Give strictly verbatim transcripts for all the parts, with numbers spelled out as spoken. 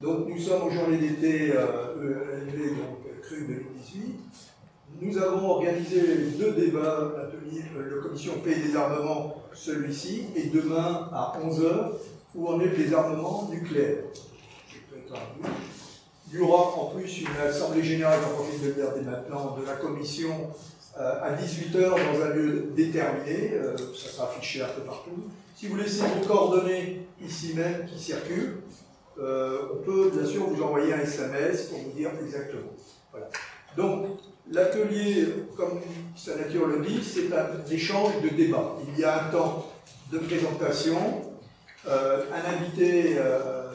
Donc nous sommes aux journées d'été euh, donc C R U deux mille dix-huit. Nous avons organisé deux débats, l'atelier, euh, la commission paix et désarmement, celui-ci, et demain à onze heures, où on est le désarmement nucléaire. Il y aura en plus une assemblée générale, j'en profite de le dire dès maintenant, de la commission euh, à dix-huit heures dans un lieu déterminé, euh, ça sera affiché un peu partout. Si vous laissez vos coordonnées ici même qui circulent, euh, on peut bien sûr vous envoyer un S M S pour vous dire exactement. Voilà. Donc, l'atelier, comme sa nature le dit, c'est un échange de débats. Il y a un temps de présentation, euh, un invité euh,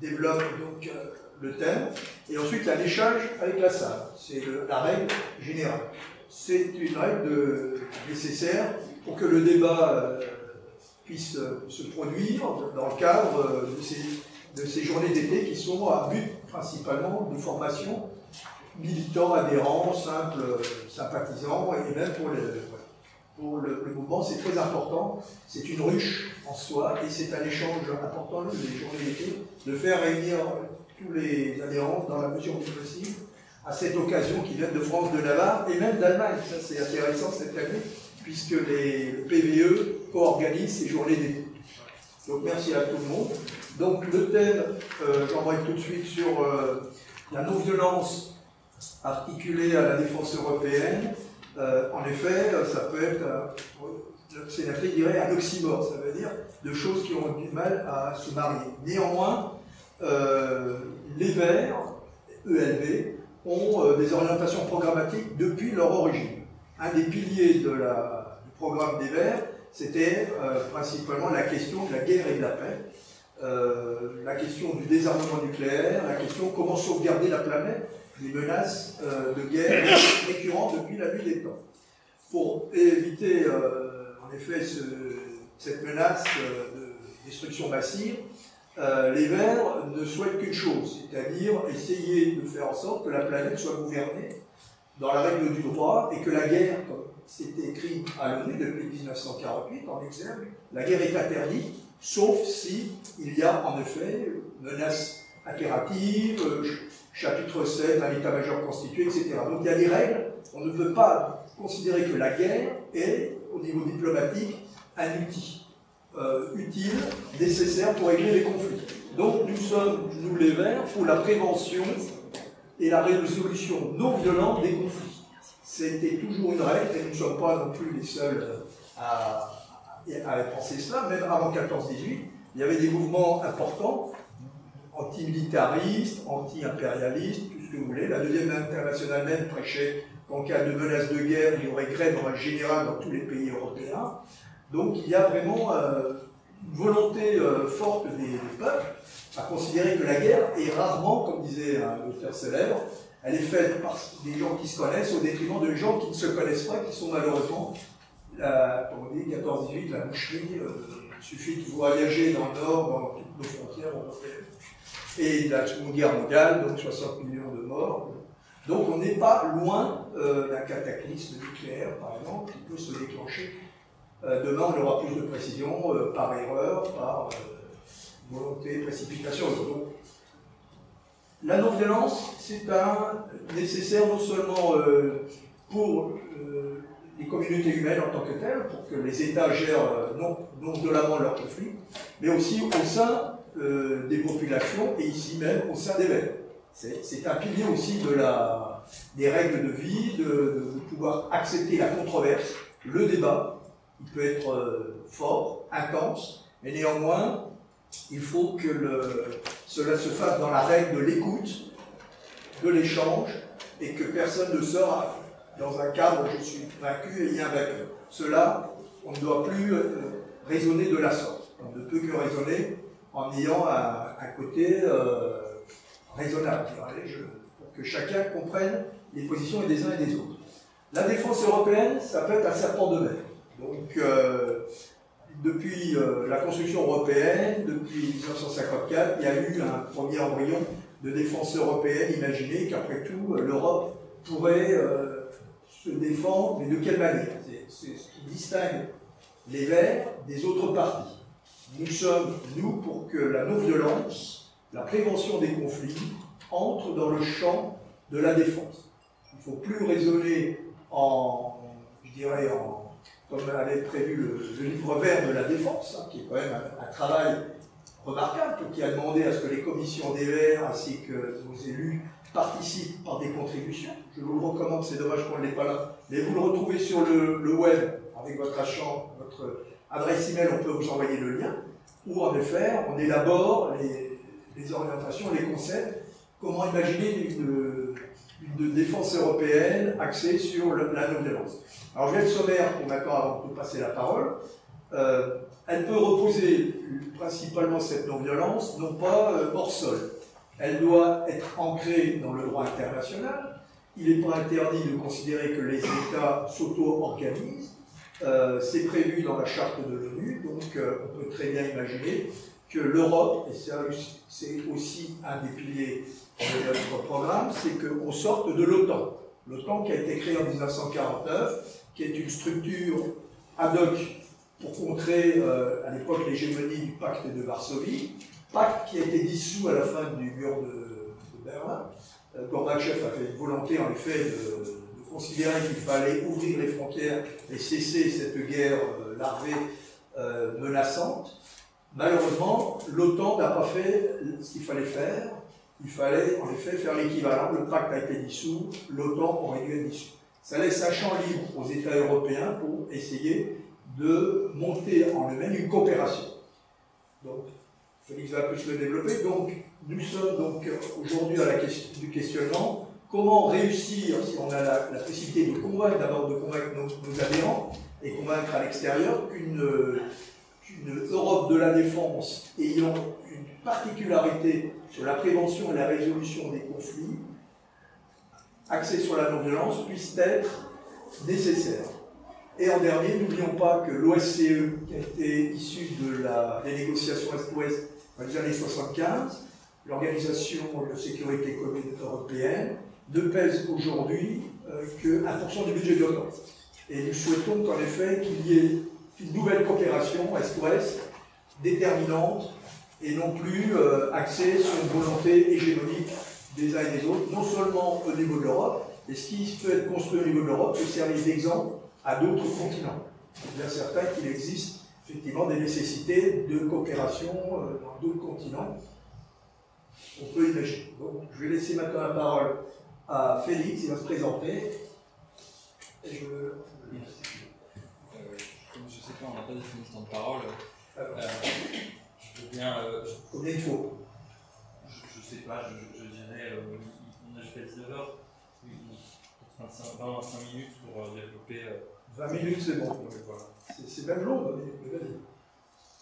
développe donc euh, le thème, et ensuite un échange avec la salle. C'est la règle générale. C'est une règle de, nécessaire pour que le débat euh, puisse euh, se produire dans le cadre euh, de, ces, de ces journées d'été qui sont à but principalement de formation. Militants, adhérents, simples, sympathisants, et même pour le, pour le, le mouvement, c'est très important. C'est une ruche en soi, et c'est un échange important, les journées d'été, de faire réunir tous les adhérents, dans la mesure du possible, à cette occasion qui viennent de France, de Navarre, et même d'Allemagne. Ça, c'est intéressant cette année, puisque les P V E co-organisent ces journées d'été. Donc, merci à tout le monde. Donc, le thème, euh, j'envoie tout de suite sur euh, la non-violence articulé à la défense européenne, euh, en effet, ça peut être, notre sénatrice dirait, un oxymore, ça veut dire deux choses qui ont du mal à se marier. Néanmoins, euh, les Verts, E L V, ont euh, des orientations programmatiques depuis leur origine. Un des piliers de la, du programme des Verts, c'était euh, principalement la question de la guerre et de la paix, euh, la question du désarmement nucléaire, la question comment sauvegarder la planète, les menaces euh, de guerre récurrentes depuis la nuit des temps. Pour éviter, euh, en effet, ce, cette menace euh, de destruction massive, euh, les Verts ne souhaitent qu'une chose, c'est-à-dire essayer de faire en sorte que la planète soit gouvernée dans la règle du droit et que la guerre, comme c'était écrit à l'ONU depuis mille neuf cent quarante-huit, en exemple, la guerre est interdite, sauf si il y a, en effet, menace impérative, euh, chapitre sept, un état-major constitué, et cetera. Donc il y a des règles, on ne peut pas considérer que la guerre est, au niveau diplomatique, un outil euh, utile, nécessaire pour régler les conflits. Donc nous sommes, nous les Verts, pour la prévention et la résolution non violente des conflits. C'était toujours une règle, et nous ne sommes pas non plus les seuls à, à penser cela, même avant quatorze dix-huit, il y avait des mouvements importants, anti-militariste, anti-impérialiste, tout ce que vous voulez. La deuxième internationale même prêchait qu'en cas de menace de guerre, il y aurait grève générale dans tous les pays européens. Donc il y a vraiment euh, une volonté euh, forte des, des peuples à considérer que la guerre est rarement, comme disait un auteur célèbre, elle est faite par des gens qui se connaissent au détriment de gens qui ne se connaissent pas, qui sont malheureusement, la, comme on dit, quatorze dix-huit, la boucherie. Euh, il suffit de voyager dans le nord, dans toutes nos frontières européennes. Et la Seconde Guerre mondiale, donc soixante millions de morts. Donc on n'est pas loin euh, d'un cataclysme nucléaire, par exemple, qui peut se déclencher. Euh, demain, on aura plus de précision euh, par erreur, par euh, volonté, précipitation. Donc, la non-violence, c'est un nécessaire non seulement euh, pour euh, les communautés humaines en tant que telles, pour que les États gèrent euh, non, non violemment leurs conflits, mais aussi au sein Euh, des populations et ici même au sein des Verts. C'est un pilier aussi de la, des règles de vie, de, de pouvoir accepter la controverse, le débat. Il peut être euh, fort, intense, mais néanmoins, il faut que le, cela se fasse dans la règle de l'écoute, de l'échange, et que personne ne sort dans un cadre où je suis vaincu et invaincu. Cela, on ne doit plus euh, raisonner de la sorte. On ne peut que raisonner en ayant un, un côté euh, raisonnable, je, pour que chacun comprenne les positions des uns et des autres. La défense européenne, ça peut être un serpent de mer. Donc, euh, depuis euh, la construction européenne, depuis mille neuf cent cinquante-quatre, il y a eu un premier embryon de défense européenne imaginé qu'après tout, l'Europe pourrait euh, se défendre, mais de quelle manière? C'est ce qui distingue les Verts des autres partis. Nous sommes, nous, pour que la non-violence la prévention des conflits entre dans le champ de la défense. Il ne faut plus raisonner en, je dirais, en, comme avait prévu le, le livre vert de la défense, hein, qui est quand même un, un travail remarquable, qui a demandé à ce que les commissions des Verts ainsi que nos élus participent par des contributions. Je vous le recommande, c'est dommage qu'on ne l'ait pas là, mais vous le retrouvez sur le, le web avec votre achant, votre adresse email, on peut vous envoyer le lien, où en effet on élabore les, les orientations, les concepts, comment imaginer une, une défense européenne axée sur le, la non-violence. Alors je vais être sommaire pour maintenant avant de passer la parole. Euh, elle peut reposer principalement cette non-violence, non pas euh, hors sol. Elle doit être ancrée dans le droit international. Il n'est pas interdit de considérer que les États s'auto-organisent. Euh, C'est prévu dans la charte de l'ONU, donc euh, on peut très bien imaginer que l'Europe, et c'est aussi un des piliers de notre programme, c'est qu'on sorte de l'OTAN. L'OTAN qui a été créée en mille neuf cent quarante-neuf, qui est une structure ad hoc pour contrer euh, à l'époque l'hégémonie du pacte de Varsovie, pacte qui a été dissous à la fin du mur de, de Berlin. Euh, Gorbatchev a fait une volonté en effet de, de considérer qu'il fallait ouvrir les frontières et cesser cette guerre euh, larvée euh, menaçante. Malheureusement, l'OTAN n'a pas fait ce qu'il fallait faire. Il fallait en effet faire l'équivalent. Le pacte a été dissous, l'OTAN aurait dû être dissous. Ça laisse un champ libre aux États européens pour essayer de monter en eux-mêmes une coopération. Donc, Félix va plus le développer. Donc, nous sommes donc aujourd'hui à la question du questionnement. Comment réussir, si on a la, la possibilité de convaincre, d'abord de convaincre nos, nos adhérents et convaincre à l'extérieur qu'une qu'une Europe de la défense ayant une particularité sur la prévention et la résolution des conflits, axée sur la non-violence, puisse être nécessaire. Et en dernier, n'oublions pas que l'OSCE, qui a été issue de la, des négociations Est-Ouest dans les années soixante-quinze, l'Organisation de sécurité commune européenne, ne pèse aujourd'hui euh, que un pour cent du budget de l'OTAN. Et nous souhaitons qu'en effet qu'il y ait une nouvelle coopération Est-Ouest déterminante et non plus euh, axée sur une volonté hégémonique des uns et des autres, non seulement au niveau de l'Europe, mais ce qui peut être construit au niveau de l'Europe peut servir d'exemple à d'autres continents. C'est bien certain qu'il existe effectivement des nécessités de coopération dans d'autres continents. On peut imaginer. Donc, je vais laisser maintenant la parole à Félix, il va se présenter. Et je... oui. euh, comme je ne sais pas, on n'a pas défini le temps de parole. Alors, euh, je veux bien... Euh, je... Combien il faut ? Je ne sais pas, je, je, je dirais... Euh, on a jusqu'à dix-neuf heures. vingt-cinq minutes pour développer. Euh, vingt minutes, c'est bon. Voilà. C'est même long, vingt minutes.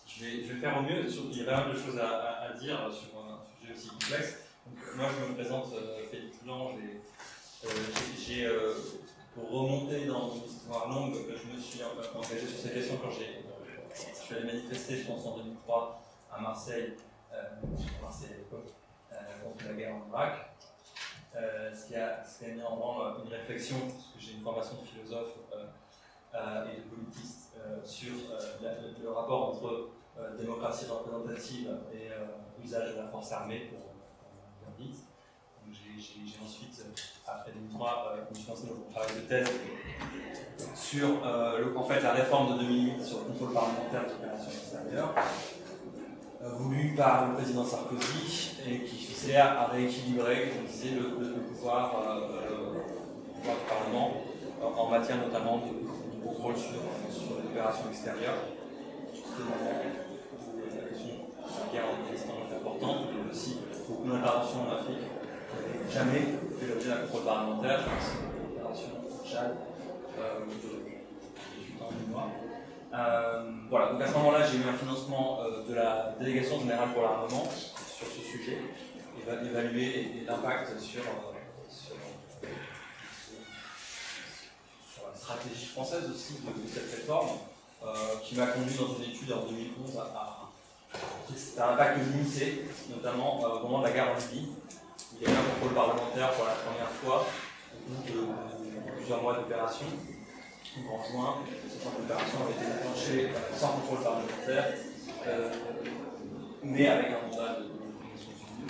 Je vais, je vais faire au mieux. Il y a pas mal de choses à, à, à dire sur un sujet aussi complexe. Donc, moi, je me présente euh, Félix Blange et euh, j'ai, euh, pour remonter dans une histoire longue, je me suis engagé sur ces questions quand j'ai. Je suis allé manifester, je pense, en deux mille trois à Marseille, euh, à Marseille à l'époque, euh, contre la guerre en Irak. Euh, ce qui a, ce qui a mis en branle une réflexion, parce que j'ai une formation de philosophe euh, euh, et de politiste euh, sur euh, la, le, le rapport entre euh, démocratie représentative et euh, usage de la force armée, pour bien dire. J'ai ensuite, après deux mille trois, euh, financé mon travail de thèse sur euh, le, en fait, la réforme de deux mille huit sur le contrôle parlementaire de l'opération extérieure, voulu par le président Sarkozy et qui visait à rééquilibrer, comme on disait, le, le, pouvoir, euh, le pouvoir du Parlement en matière notamment de, de contrôle sur, sur les opérations extérieures. C'est la question de la guerre en Afghanistan est importante, mais aussi beaucoup d'interventions en Afrique n'avaient jamais fait l'objet d'un contrôle parlementaire. Je pense que l'opération au Tchad, euh, en mémoire. Euh, voilà, donc à ce moment-là, j'ai eu un financement euh, de la délégation générale pour l'armement sur ce sujet, éva évaluer l'impact sur, euh, sur, euh, sur la stratégie française aussi de, de cette réforme, euh, qui m'a conduit dans une étude en deux mille onze à, à, à, à l'impact de l'I N S E E, notamment euh, au moment de la guerre en Libye. Il y a eu un contrôle parlementaire pour la première fois au bout de, de, de plusieurs mois d'opération. Donc en juin, cette opération avait été déclenchée sans contrôle parlementaire, euh, mais avec un mandat de, de, de, de, de, de, de, de, de, de, de, de,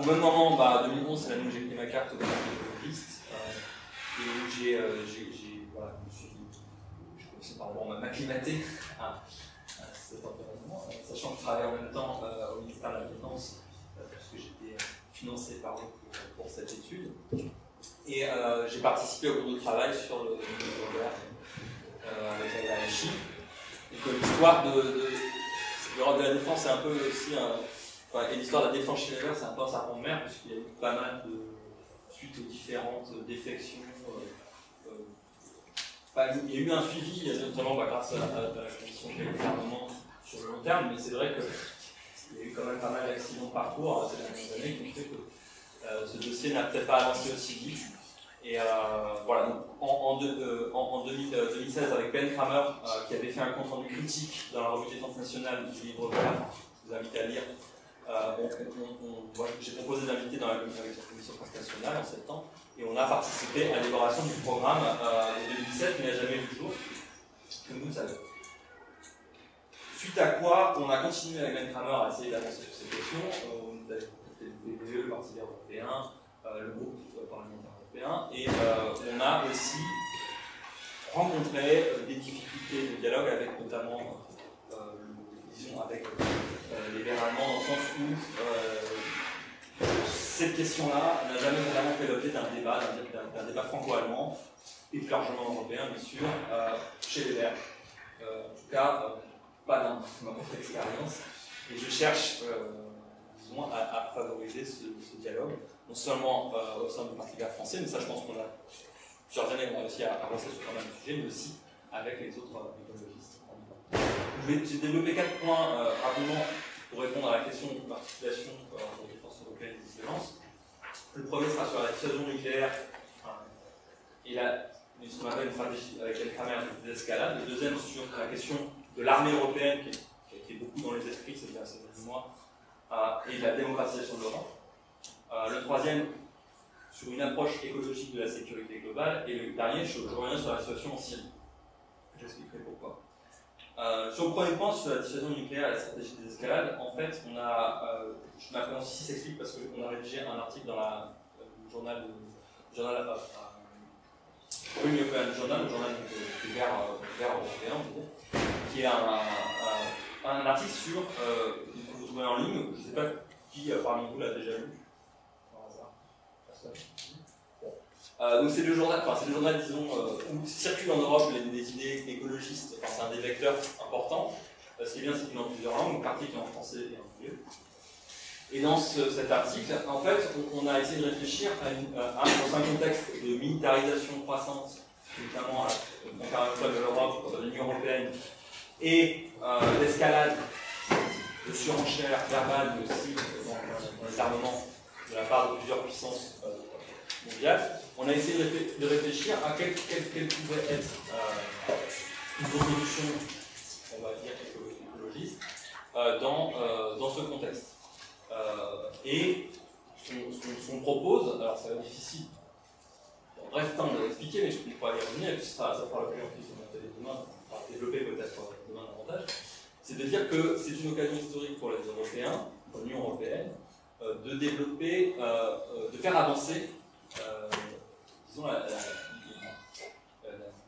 au même moment, bah, deux mille onze, c'est l'année où j'ai pris ma carte de piste, euh, et où j'ai, euh, voilà, je me suis dit, je commençais par bon, m'acclimater à, à cet environnement, sachant que je travaillais en même temps euh, au ministère de la Finance, euh, puisque j'étais financé par eux pour, pour cette étude. Et euh, j'ai participé au groupe de travail sur le nucléaire euh, avec la R H I. Donc l'histoire de, de l'Europe de la défense, c'est un peu aussi un, enfin, et l'histoire de la défense chez les c'est un peu un serpent de mer, puisqu'il y a eu pas mal de suites aux différentes défections. Euh, euh, bah, il y a eu un suivi, notamment bah, grâce à, à, à la commission de gouvernement sur le long terme, mais c'est vrai qu'il y a eu quand même pas mal d'accidents de parcours ces dernières années qui ont fait que Euh, ce dossier n'a peut-être pas avancé aussi vite. Et euh, voilà, donc en, en, de, euh, en, en deux mille seize, avec Ben Kramer, euh, qui avait fait un compte rendu critique dans la revue Défense nationale du livre vert, je vous invite à lire. Euh, voilà, j'ai proposé d'inviter dans la, avec la commission nationale en septembre, et on a participé à l'élaboration du programme euh, de deux mille sept, mais il n'y a jamais eu le jour, que nous savons. Suite à quoi, on a continué avec Ben Kramer à essayer d'avancer sur ces questions. Euh, le P V E, le Parti vert européen, euh, le groupe euh, parlementaire européen, et euh, on a aussi rencontré euh, des difficultés de dialogue avec notamment, euh, le, disons, avec euh, les Verts allemands, dans le sens où euh, cette question-là n'a jamais vraiment fait l'objet d'un débat, d'un débat franco-allemand, et plus largement européen, bien sûr, euh, chez les Verts. Euh, en tout cas, euh, pas dans ma propre expérience, et je cherche. Euh, À, à favoriser ce, ce dialogue, non seulement euh, au sein du Parti vert français, mais ça je pense qu'on a plusieurs années on a réussi à avancer sur pas mal de sujets, mais aussi avec les autres euh, écologistes. J'ai développé quatre points euh, rapidement pour répondre à la question de l'articulation euh, entre les forces européennes et les violences. Le premier sera sur la dissuasion nucléaire et la, une stratégie avec laquelle Kramer désescalade. Le deuxième sur la question de l'armée européenne qui, qui a été beaucoup dans les esprits ces derniers mois. Euh, et de la démocratisation de l'Europe. Euh, le troisième, sur une approche écologique de la sécurité globale. Et le dernier, je, je reviens sur la situation en Syrie. J'expliquerai pourquoi. Euh, sur le premier point, sur la dissuasion nucléaire et la stratégie des escalades, en fait, on a, euh, je m'appréhende ici, s'explique parce qu'on a rédigé un article dans la, euh, le journal, le journal, euh, euh, le journal, le journal de, de vert, euh, vert européen, on dit, qui est un, un, un, un article sur. Euh, en ligne, je ne sais pas qui euh, parmi vous l'a déjà lu. Par hasard. Personne. Bon. Euh, donc c'est le journal, enfin c'est le journal, disons, euh, où circulent en Europe les, les idées écologistes, enfin c'est un des vecteurs importants. Euh, ce qui est bien, c'est qu'il est en plusieurs langues, donc l'article est en français et en anglais. Et dans ce, cet article, en fait, on, on a essayé de réfléchir à, une, à un, dans un contexte de militarisation croissante, notamment à l'intérieur de l'Europe, de l'Union européenne, et euh, l'escalade. De surenchère verbale, mais aussi dans les armements de la part de plusieurs puissances euh, mondiales, on a essayé de réfléchir à quelle, quelle, quelle pouvait être euh, une contribution, on va dire, écologiste, euh, dans, euh, dans ce contexte. Euh, et ce qu'on propose, alors ça va être difficile, en bref temps de l'expliquer, mais je ne pourrais pas y revenir, et puis ça, ça fera la plus en plus de la télé demain, on va développer peut-être demain davantage. C'est de dire que c'est une occasion historique pour les Européens, pour l'Union européenne, euh, de développer, euh, euh, de faire avancer, euh, disons, l'agenda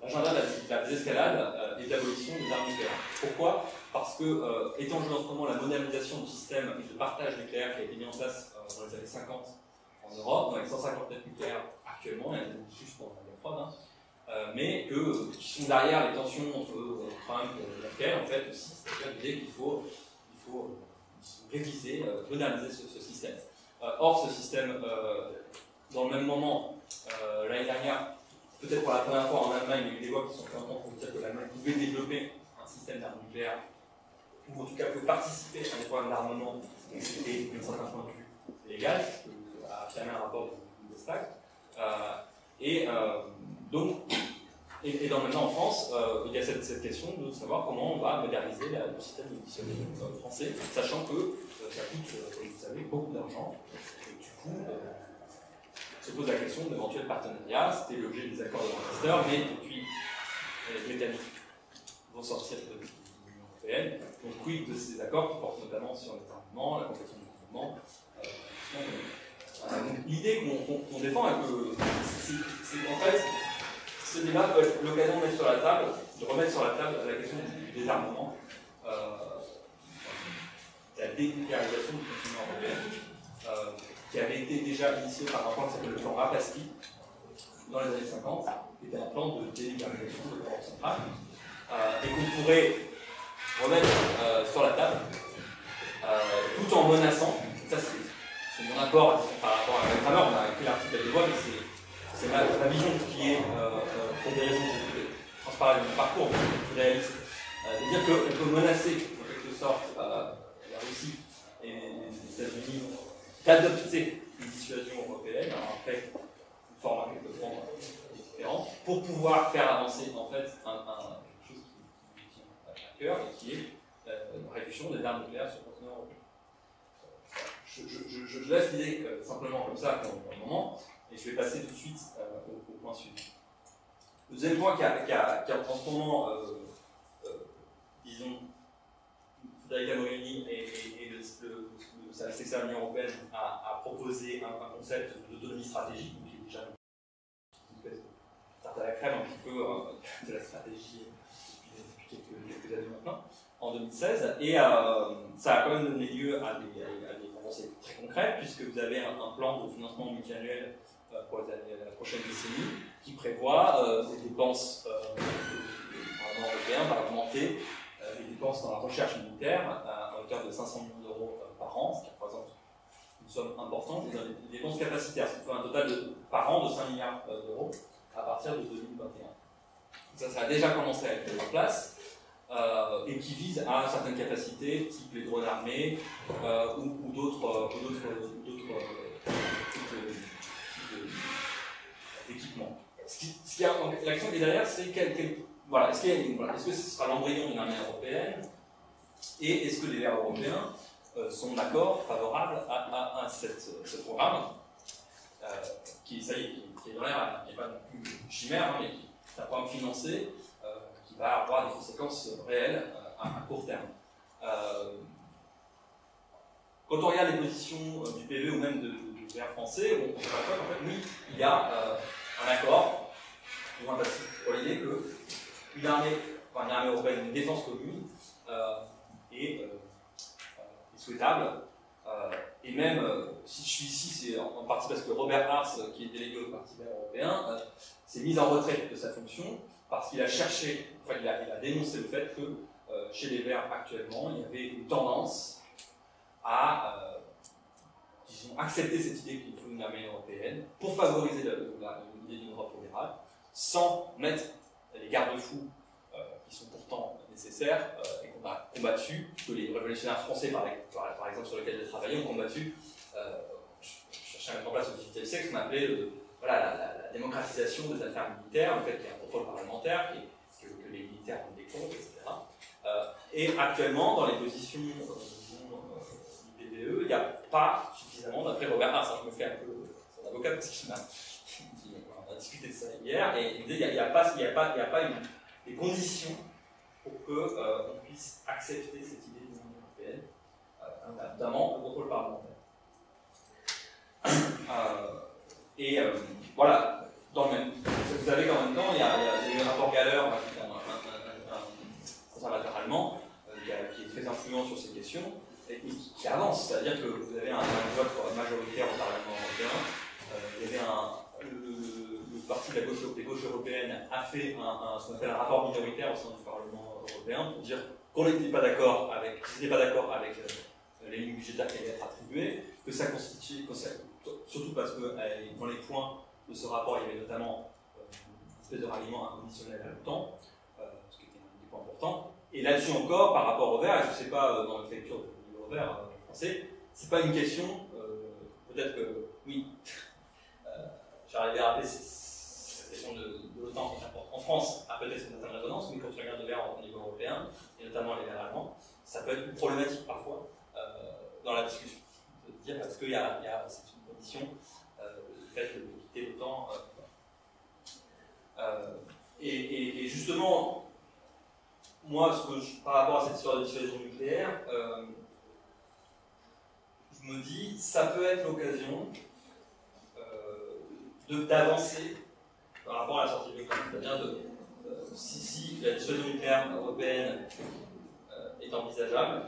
la, la, la, de la désescalade euh, et de l'abolition des armes nucléaires. Pourquoi? Parce que, euh, étant en jeu en ce moment la modernisation du système et le partage nucléaire qui a été mis en place euh, dans les années cinquante en Europe, avec cent cinquante-neuf nucléaires actuellement, il y en a beaucoup juste pendant la guerre froide, hein, Euh, mais que, euh, qui sont derrière les tensions entre euh, Trump et Merkel, en fait, aussi, c'est-à-dire l'idée qu'il faut, il faut réviser, euh, moderniser ce, ce système. Euh, or, ce système, euh, dans le même moment, euh, l'année dernière, peut-être pour la première fois en Allemagne, il y a eu des lois qui sont faites en temps pour dire que l'Allemagne pouvait développer un système d'armes nucléaires, ou en tout cas peut participer à des programmes d'armement, donc c'était d'un certain point de vue légal, ce que a affirmé un rapport de l'Estac. Euh, et euh, Donc, et, et dans maintenant en France, euh, il y a cette, cette question de savoir comment on va moderniser la, le système de dissuasion français, sachant que euh, ça coûte, euh, comme vous savez, beaucoup d'argent. Du coup, euh, se pose la question d'éventuels partenariats. C'était l'objet des accords de Manchester, mais depuis les Britanniques vont sortir de l'Union européenne. Donc, quid de ces accords qui portent notamment sur les armements, la protection du gouvernement. Euh, l'idée qu'on qu'on, qu'on défend, hein, c'est qu'en fait, ce débat peut être l'occasion de mettre sur la table, de remettre sur la table la question du désarmement, euh, de la dénucléarisation du continent européen, euh, qui avait été déjà initié par un plan qui s'appelle le plan Rapalski dans les années cinquante, qui était un plan de dénucléarisation de l'Europe centrale, euh, et qu'on pourrait remettre euh, sur la table, euh, tout en menaçant, ça c'est mon apport par rapport à Kramer, on a écrit l'article de loi, mais c'est. C'est ma, ma vision qui est, euh, pour des raisons transparentes de mon parcours, plus réaliste, euh, de dire qu'on peut menacer, en quelque sorte, euh, la Russie et les États-Unis d'adopter une dissuasion européenne, après une forme un peu différente, pour pouvoir faire avancer, en fait, un, un, quelque chose qui me tient à cœur et qui est la réduction des armes nucléaires sur le continent européen. Je, je, je, je laisse l'idée euh, simplement comme ça pour, pour le moment. Et je vais passer tout de suite euh, au, au point suivant. Le deuxième point qui a, qui a, qui a en ce moment, euh, euh, disons, Federica Mogherini et, et, et le, le, le service extérieur de l'Union européenne a, a proposé un, un concept d'autonomie stratégique, qui est déjà une espèce de tarte à la crème un petit peu hein, de la stratégie depuis quelques, quelques années maintenant, en deux mille seize. Et euh, ça a quand même donné lieu à des, à des avancées très concrètes, puisque vous avez un, un plan de financement multiannuel pour la prochaine décennie, qui prévoit euh, des dépenses euh, par l'Union européenne, par augmenter euh, les dépenses dans la recherche militaire à, à hauteur de cinq cents millions d'euros par an, ce qui représente une somme importante, et dans les dépenses capacitaires, ce qui fait un total de, par an de cinq milliards d'euros à partir de deux mille vingt et un. Donc ça, ça a déjà commencé à être mis en place, euh, et qui vise à certaines capacités, type les drones armés euh, ou, ou d'autres d'équipement. L'action qui est derrière, c'est quel, quel, voilà, est-ce qu'il voilà, est-ce que ce sera l'embryon d'une armée européenne et est-ce que les Verts européens euh, sont d'accord, favorables à, à, à cette, ce programme euh, qui, ça y est, qui est dans l'air, qui n'est pas non plus chimère, hein, mais qui est un programme financé euh, qui va avoir des conséquences réelles euh, à, à court terme. Euh, quand on regarde les positions euh, du P V ou même de, du Verts français, on se rend compte qu'en fait, oui, il y a euh, un accord, pour l'idée qu'une armée, enfin, armée européenne, une défense commune euh, est, euh, est souhaitable. Euh, et même, euh, si je suis ici, c'est en, en partie parce que Robert Hartz, qui est délégué au Parti vert européen, euh, s'est mis en retrait de sa fonction parce qu'il a cherché, enfin il a, il a dénoncé le fait que euh, chez les Verts actuellement, il y avait une tendance à euh, disons, accepter cette idée qu'il faut une armée européenne pour favoriser la, la d'une Europe fédérale, sans mettre les garde-fous euh, qui sont pourtant nécessaires euh, et qu'on a combattu, que les révolutionnaires français, par, par, par exemple, sur lesquels j'ai travaillé, ont combattu, euh, cherchant à mettre en place au dix-huitième siècle, qu'on appelait le, voilà, la, la, la démocratisation des affaires militaires, le fait qu'il y ait un contrôle parlementaire, que, que, que les militaires rendent des comptes, et cetera. Euh, et actuellement, dans les positions euh, disons, euh, du P V E, il n'y a pas suffisamment, d'après Robert Hartz, je me fais un peu son avocat parce qu'il m'a. On a discuté de ça hier, et il n'y a, a, a, a pas une, des conditions pour qu'on euh, puisse accepter cette idée de l'Union européenne, euh, notamment le contrôle parlementaire. Euh, et euh, voilà, dans le même. Vous savez qu'en même temps, il y a, il y a le rapport Galler, un, un, un, un conservateur allemand, euh, qui, a, qui est très influent sur ces questions, et, et qui, qui avance, c'est-à-dire que vous avez un, un vote majoritaire au Parlement européen, euh, vous avez un. Le, le parti de la gauche, des gauches européennes a fait un, un, ce qu'on appelle un rapport minoritaire au sein du Parlement européen pour dire qu'on n'était pas d'accord avec, pas d'accord avec euh, les lignes budgétaires qui allaient être attribuées, que ça constitue, que ça, surtout parce que euh, dans les points de ce rapport, il y avait notamment euh, une espèce de ralliement inconditionnel à l'OTAN, euh, ce qui était un des points importants. Et là-dessus encore, par rapport au Vert, je ne sais pas, euh, dans la lecture du livre Vert euh, français, c'est pas une question, euh, peut-être que oui. J'arrive à rappeler cette question de, de l'OTAN en France a peut-être une certaine résonance, mais quand on regarde le Vert au niveau européen, et notamment les Verts allemands, ça peut être problématique parfois euh, dans la discussion. Dire parce qu'il y, y a cette condition, euh, le fait de quitter l'OTAN. Euh, euh, et, et, et justement, moi, ce que je, par rapport à cette histoire de dissuasion nucléaire, euh, je me dis, ça peut être l'occasion d'avancer par rapport à la sortie de l'école. C'est-à-dire de, euh, si, si la dissuasion nucléaire européenne euh, est envisageable,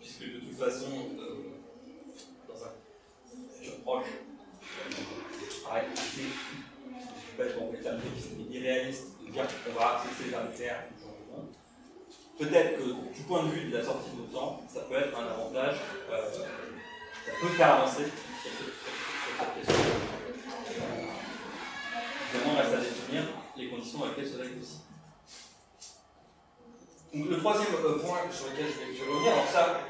puisque de toute façon, euh, dans un futur proche, pareil, c'est complètement irréaliste de dire qu'on va cesser la nucléaire. Peut-être que du point de vue de la sortie de l'OTAN, ça peut être un avantage, euh, ça peut faire avancer cette question. Évidemment, reste à définir les conditions dans lesquelles cela est possible. Donc, le troisième point sur lequel je vais revenir, alors ça,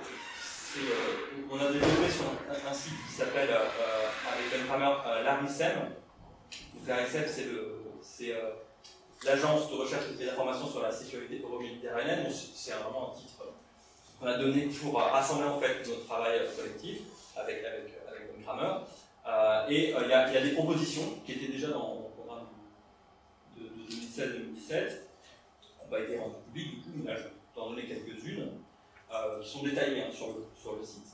c'est, euh, on a développé sur un, un site qui s'appelle, euh, avec Ben Kramer, euh, l'ARISEM. Donc l'ARISEM, c'est le... c'est, euh, l'agence de recherche et d'information sur la sécurité euro-méditerranéenne, c'est vraiment un titre qu'on a donné pour rassembler en fait notre travail collectif avec avec avec Ben Kramer. Euh, et il euh, y, y a des propositions qui étaient déjà dans le programme de, de deux mille seize deux mille dix-sept, on va été rendu public du coup, mais là je vais t'en donner quelques-unes euh, qui sont détaillées hein, sur le sur le site.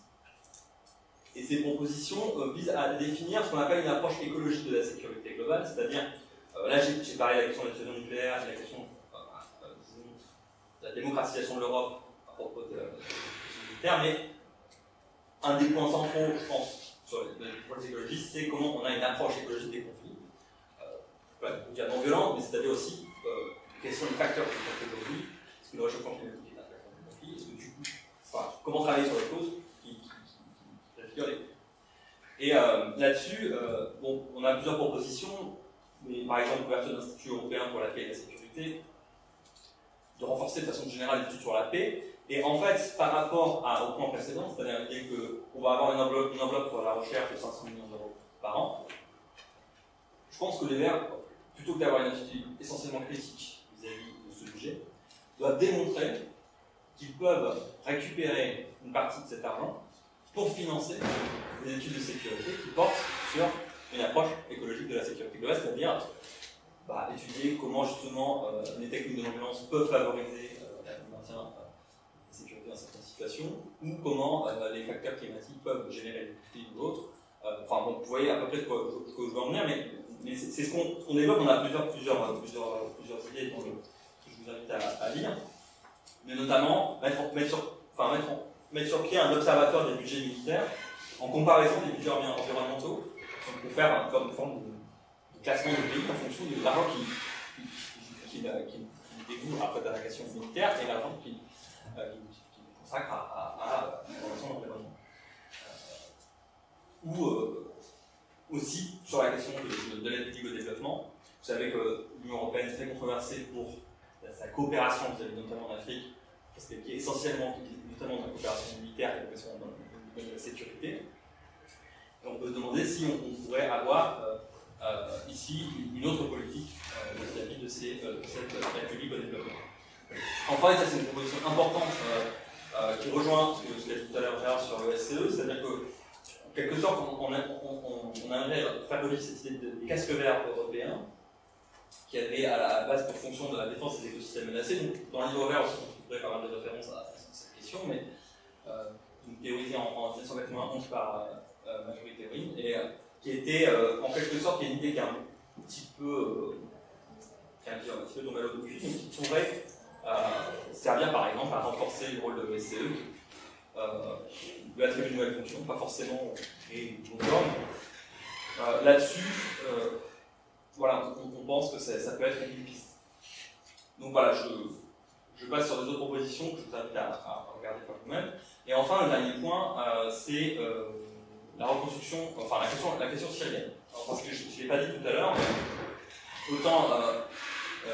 Et ces propositions euh, visent à définir ce qu'on appelle une approche écologique de la sécurité globale, c'est-à-dire Euh, là, j'ai parlé de la question de la dissuasion nucléaire, de la question euh, euh, disons, de la démocratisation de l'Europe à propos de la question militaire, mais un des points centraux, je pense, sur les projets écologistes, c'est comment on a une approche écologique des conflits. Euh, voilà, il y a non violente, mais c'est-à-dire aussi euh, quels sont les facteurs qui sont les conflits, est-ce que le réchauffement climatique est un facteur de conflit, est-ce que du coup, enfin, comment travailler sur les causes qui préfigurent les conflits. Et euh, là-dessus, euh, bon, on a plusieurs propositions. Mais par exemple, l'ouverture d'un institut européen pour la paix et la sécurité, de renforcer de façon générale l'étude sur la paix. Et en fait, par rapport à, au point précédent, c'est-à-dire qu'on va avoir une enveloppe, une enveloppe pour la recherche de cinq cents millions d'euros par an, je pense que les Verts, plutôt que d'avoir une attitude essentiellement critique vis-à-vis de ce budget, doivent démontrer qu'ils peuvent récupérer une partie de cet argent pour financer des études de sécurité qui portent sur une approche écologique de la sécurité globale, c'est-à-dire bah, étudier comment justement euh, les techniques de l'ambulance peuvent favoriser euh, le maintien de la sécurité dans certaines situations, ou comment euh, les facteurs climatiques peuvent générer des conflits ou d'autres. Euh, enfin bon, vous voyez à peu près de quoi, de quoi je veux en venir, mais, mais c'est ce qu'on qu'on développe, on a plusieurs, plusieurs, plusieurs, plusieurs idées dont je, que je vous invite à, à lire, mais notamment mettre, mettre, sur, enfin, mettre, mettre sur pied un observatoire des budgets militaires en comparaison des budgets environnementaux, pour faire comme une forme de classement de pays en fonction de l'argent qui découvre après à la question militaire et l'argent qui consacre à la environnement. Ou euh, aussi sur la question de, de, de l'aide publique au développement. Vous savez que l'Union européenne est très controversée pour sa coopération, vous avez notamment en Afrique, parce qu'elle est essentiellement, notamment dans la coopération militaire et la coopération de la sécurité. Et on peut se demander si on, on pourrait avoir euh, euh, ici une autre politique vis-à-vis euh, de cette aide publique au développement. Enfin, et ça c'est une proposition importante euh, euh, qui rejoint ce que je disais tout à l'heure Gérard sur le S C E, c'est-à-dire que, en quelque sorte, on, on, on, on aimerait faire vivre cette idée des casques verts européens qui avaient à la base pour fonction de la défense des écosystèmes menacés. Donc, dans le livre vert aussi, on trouverait pas mal de références à, à cette question, mais euh, théorisée en, en mille neuf cent quatre-vingt-onze par. Euh, Euh, majorité oui, et euh, qui était euh, en quelque sorte qui est une idée qui est un petit peu euh, qui est un petit peu tombée à l'eau depuis, mais qui pourrait euh, servir par exemple à renforcer le rôle de l'O S C E, euh, lui attribuer une nouvelle fonction, pas forcément créer une nouvelle norme. Euh, Là-dessus, euh, voilà, on, on pense que ça, ça peut être une piste. Donc voilà, je, je passe sur les autres propositions que je vous invite à, à regarder par vous-même. Et enfin, le dernier point, euh, c'est euh, la reconstruction, enfin la question, la question syrienne. Alors, parce que je ne l'ai pas dit tout à l'heure, mais autant euh, euh,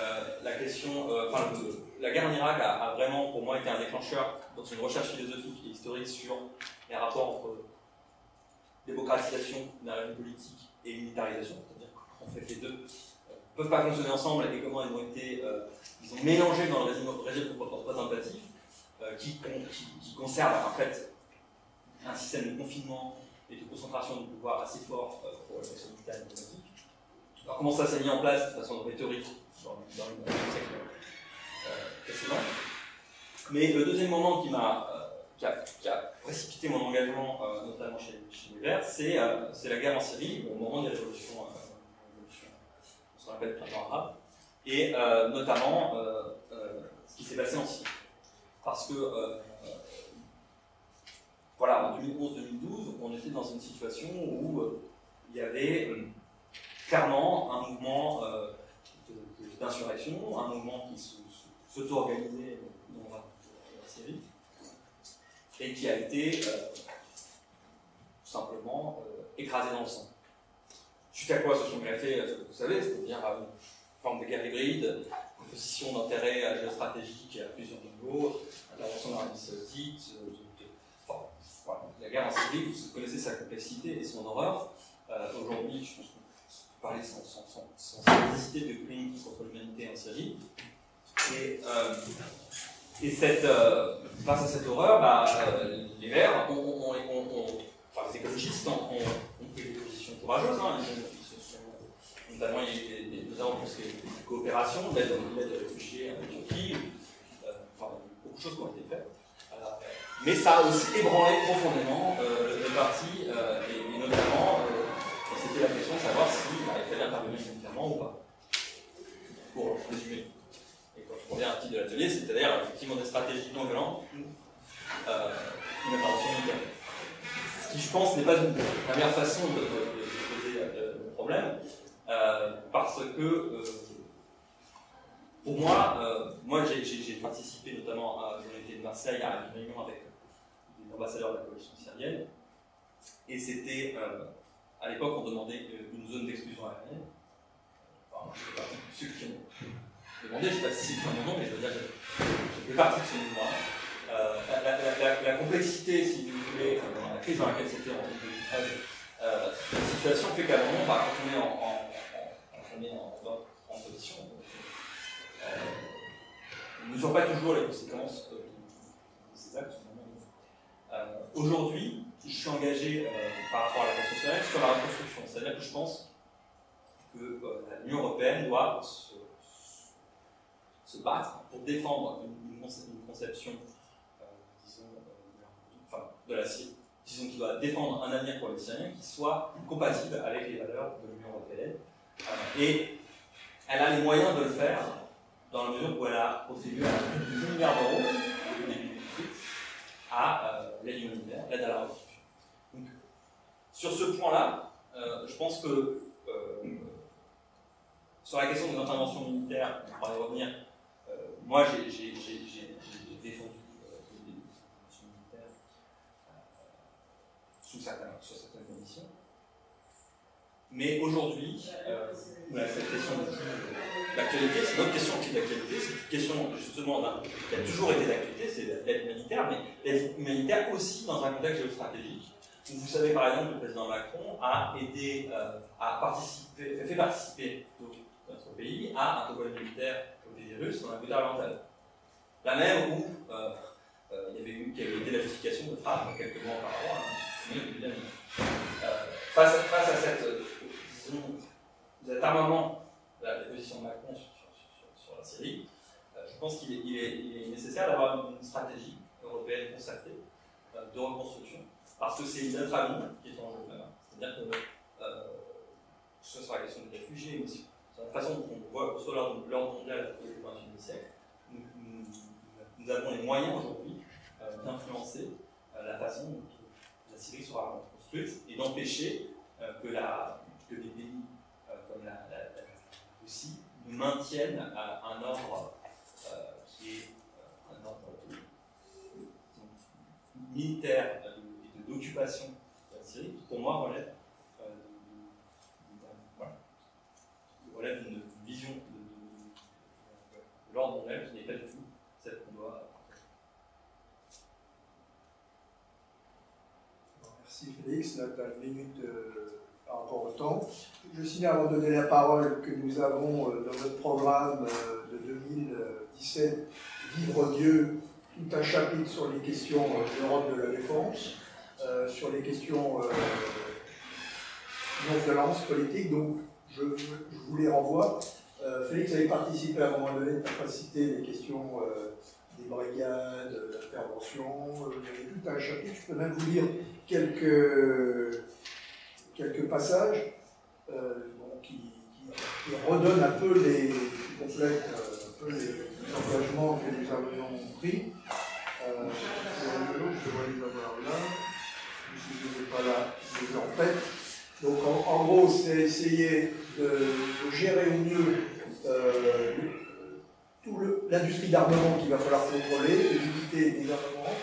la question, euh, enfin le, la guerre en Irak a, a vraiment pour moi été un déclencheur dans une recherche philosophique et historique sur les rapports entre démocratisation d'un régime politique et militarisation, c'est-à-dire qu'en fait les deux ne peuvent pas fonctionner ensemble et comment ils ont été euh, ils ont mélangés dans le régime, régime représentatif euh, qui, qui, qui conserve en fait un système de confinement et de concentration de pouvoir assez fort euh, pour l'action militaire et diplomatique. Alors comment ça s'est mis en place de façon rhétorique dans le siècle euh, précédent. Mais le deuxième moment qui m'a euh, qui a, qui a précipité mon engagement, euh, notamment chez, chez les Verts, c'est euh, la guerre en Syrie, au moment des révolutions, euh, on rappelle printemps arabe, et euh, notamment euh, euh, ce qui s'est passé en Syrie. Parce que, euh, voilà, en deux mille onze deux mille douze, on était dans une situation où euh, il y avait euh, clairement un mouvement euh, d'insurrection, un mouvement qui s'auto-organisait dans la Syrie, et qui a été euh, tout simplement euh, écrasé dans le sang. Suite à quoi se sont greffés, ce que vous savez, c'est-à-dire euh, une forme de guerre hybride, opposition d'intérêt géostratégique à plusieurs niveaux, l'intervention de l'Arabie saoudite, euh, enfin, voilà. La guerre en Syrie, vous connaissez sa complexité et son horreur. Euh, Aujourd'hui, je pense qu'on peut parler sans, sans, sans, sans simplicité de crime contre l'humanité en Syrie. Et, euh, Et cette, euh, face à cette horreur, bah, euh, les Verts, on, on, on, on, enfin, les écologistes ont, ont, ont pris des positions courageuses. Hein, les, notamment, il y a eu des annonces de coopération, l'aide aux réfugiés en Turquie, euh, enfin, beaucoup de choses qui ont été faites. Euh, mais ça a aussi ébranlé profondément euh, le parti, euh, et, et notamment, euh, c'était la question de savoir s'il bah, fallait intervenir militairement ou pas. Pour résumer. On revient à un titre de l'atelier, c'est-à-dire effectivement des stratégies non violentes, euh, une intervention militaire. Ce qui, je pense, n'est pas une première façon de, de, de, de poser le problème, euh, parce que, euh, pour moi, euh, moi j'ai participé notamment à l'Université de Marseille à une réunion avec des ambassadeurs de la coalition syrienne, et c'était, euh, à l'époque, on demandait une zone d'exclusion aérienne. Enfin, je fais partie de ceux qui ont demandé, je ne sais pas si c'est le moment, mais je veux dire, je fais partie de ce mouvement. Euh, la, la, la, la complexité, si vous voulez, enfin, la crise dans laquelle c'était en deux mille treize, euh, la situation fait qu'à un moment, bah, quand on est en, en, en, en, en position, euh, on ne mesure pas toujours les conséquences de ces actes. Aujourd'hui, je suis engagé euh, par rapport à la constitutionnelle sur la reconstruction. C'est-à-dire que je pense que euh, l'Union européenne doit se se battre pour défendre une, une, conce une conception, euh, disons, euh, enfin, de la Syrie, disons, qui doit défendre un avenir pour les Syriens qui soit compatible avec les valeurs de l'Union européenne. Euh, et elle a les moyens de le faire dans la mesure où elle a contribué à plus de deux milliards d'euros depuis deux mille dix-huit à euh, l'aide humanitaire, l'aide à la reconstruction. Donc, sur ce point-là, euh, je pense que euh, sur la question des interventions militaires, on va y revenir. Moi, j'ai défendu euh, des missions militaires euh, sous certaines, sur certaines conditions. Mais aujourd'hui, euh, cette question d'actualité, c'est une autre question qui est d'actualité, c'est une question justement d'un, qui a toujours été d'actualité, c'est l'aide humanitaire, mais l'aide humanitaire aussi dans un contexte géostratégique. Vous savez par exemple que le président Macron a aidé, euh, a participer, fait participer notre pays à un tournoi militaire des Russes dans la côte orientale. La même où euh, euh, il y avait eu qui avait été la justification de frappe quelques mois auparavant, hein, euh, face, à, face à cette, euh, disons, cet armement de la position de Macron sur, sur, sur, sur la Syrie, euh, je pense qu'il est, il est, il est nécessaire d'avoir une stratégie européenne concertée euh, de reconstruction, parce que c'est notre avenir qui est en jeu. C'est-à-dire que, euh, que ce soit sur la question des réfugiés, mais aussi de la façon dont on voit que soit l'ordre mondial au vingt et unième siècle, nous, nous, nous avons les moyens aujourd'hui euh, d'influencer euh, la façon dont la Syrie sera reconstruite et d'empêcher euh, que, que des pays euh, comme la, la, la Russie nous maintiennent à un ordre euh, qui est euh, un ordre euh, militaire euh, et d'occupation de la Syrie, qui pour moi relève. Relève d'une vision de, de, de l'ordre mondial qui n'est pas du tout celle qu'on doit avoir. Merci Félix, notre minute euh, encore au temps. Je signale avant de donner la parole que nous avons euh, dans notre programme euh, de deux mille dix-sept, Vivre Dieu, tout un chapitre sur les questions euh, de l'Europe de la défense, euh, sur les questions euh, non-violence politique. Donc, Je, je vous les renvoie. Euh, Félix avait participé à un moment donné, tu n'as pas cité les questions euh, des brigades, euh, d'intervention, il y avait tout un chapitre, je peux même vous lire quelques, quelques passages euh, bon, qui, qui, qui redonnent un peu les, qui complètent euh, un peu les, les engagements que nous avions pris. Euh, je vois les avoir là, si je ne vais pas là, je les empêche. Donc en, en gros, c'est essayer de, de gérer au mieux euh, l'industrie d'armement qu'il va falloir contrôler, limiter les armements,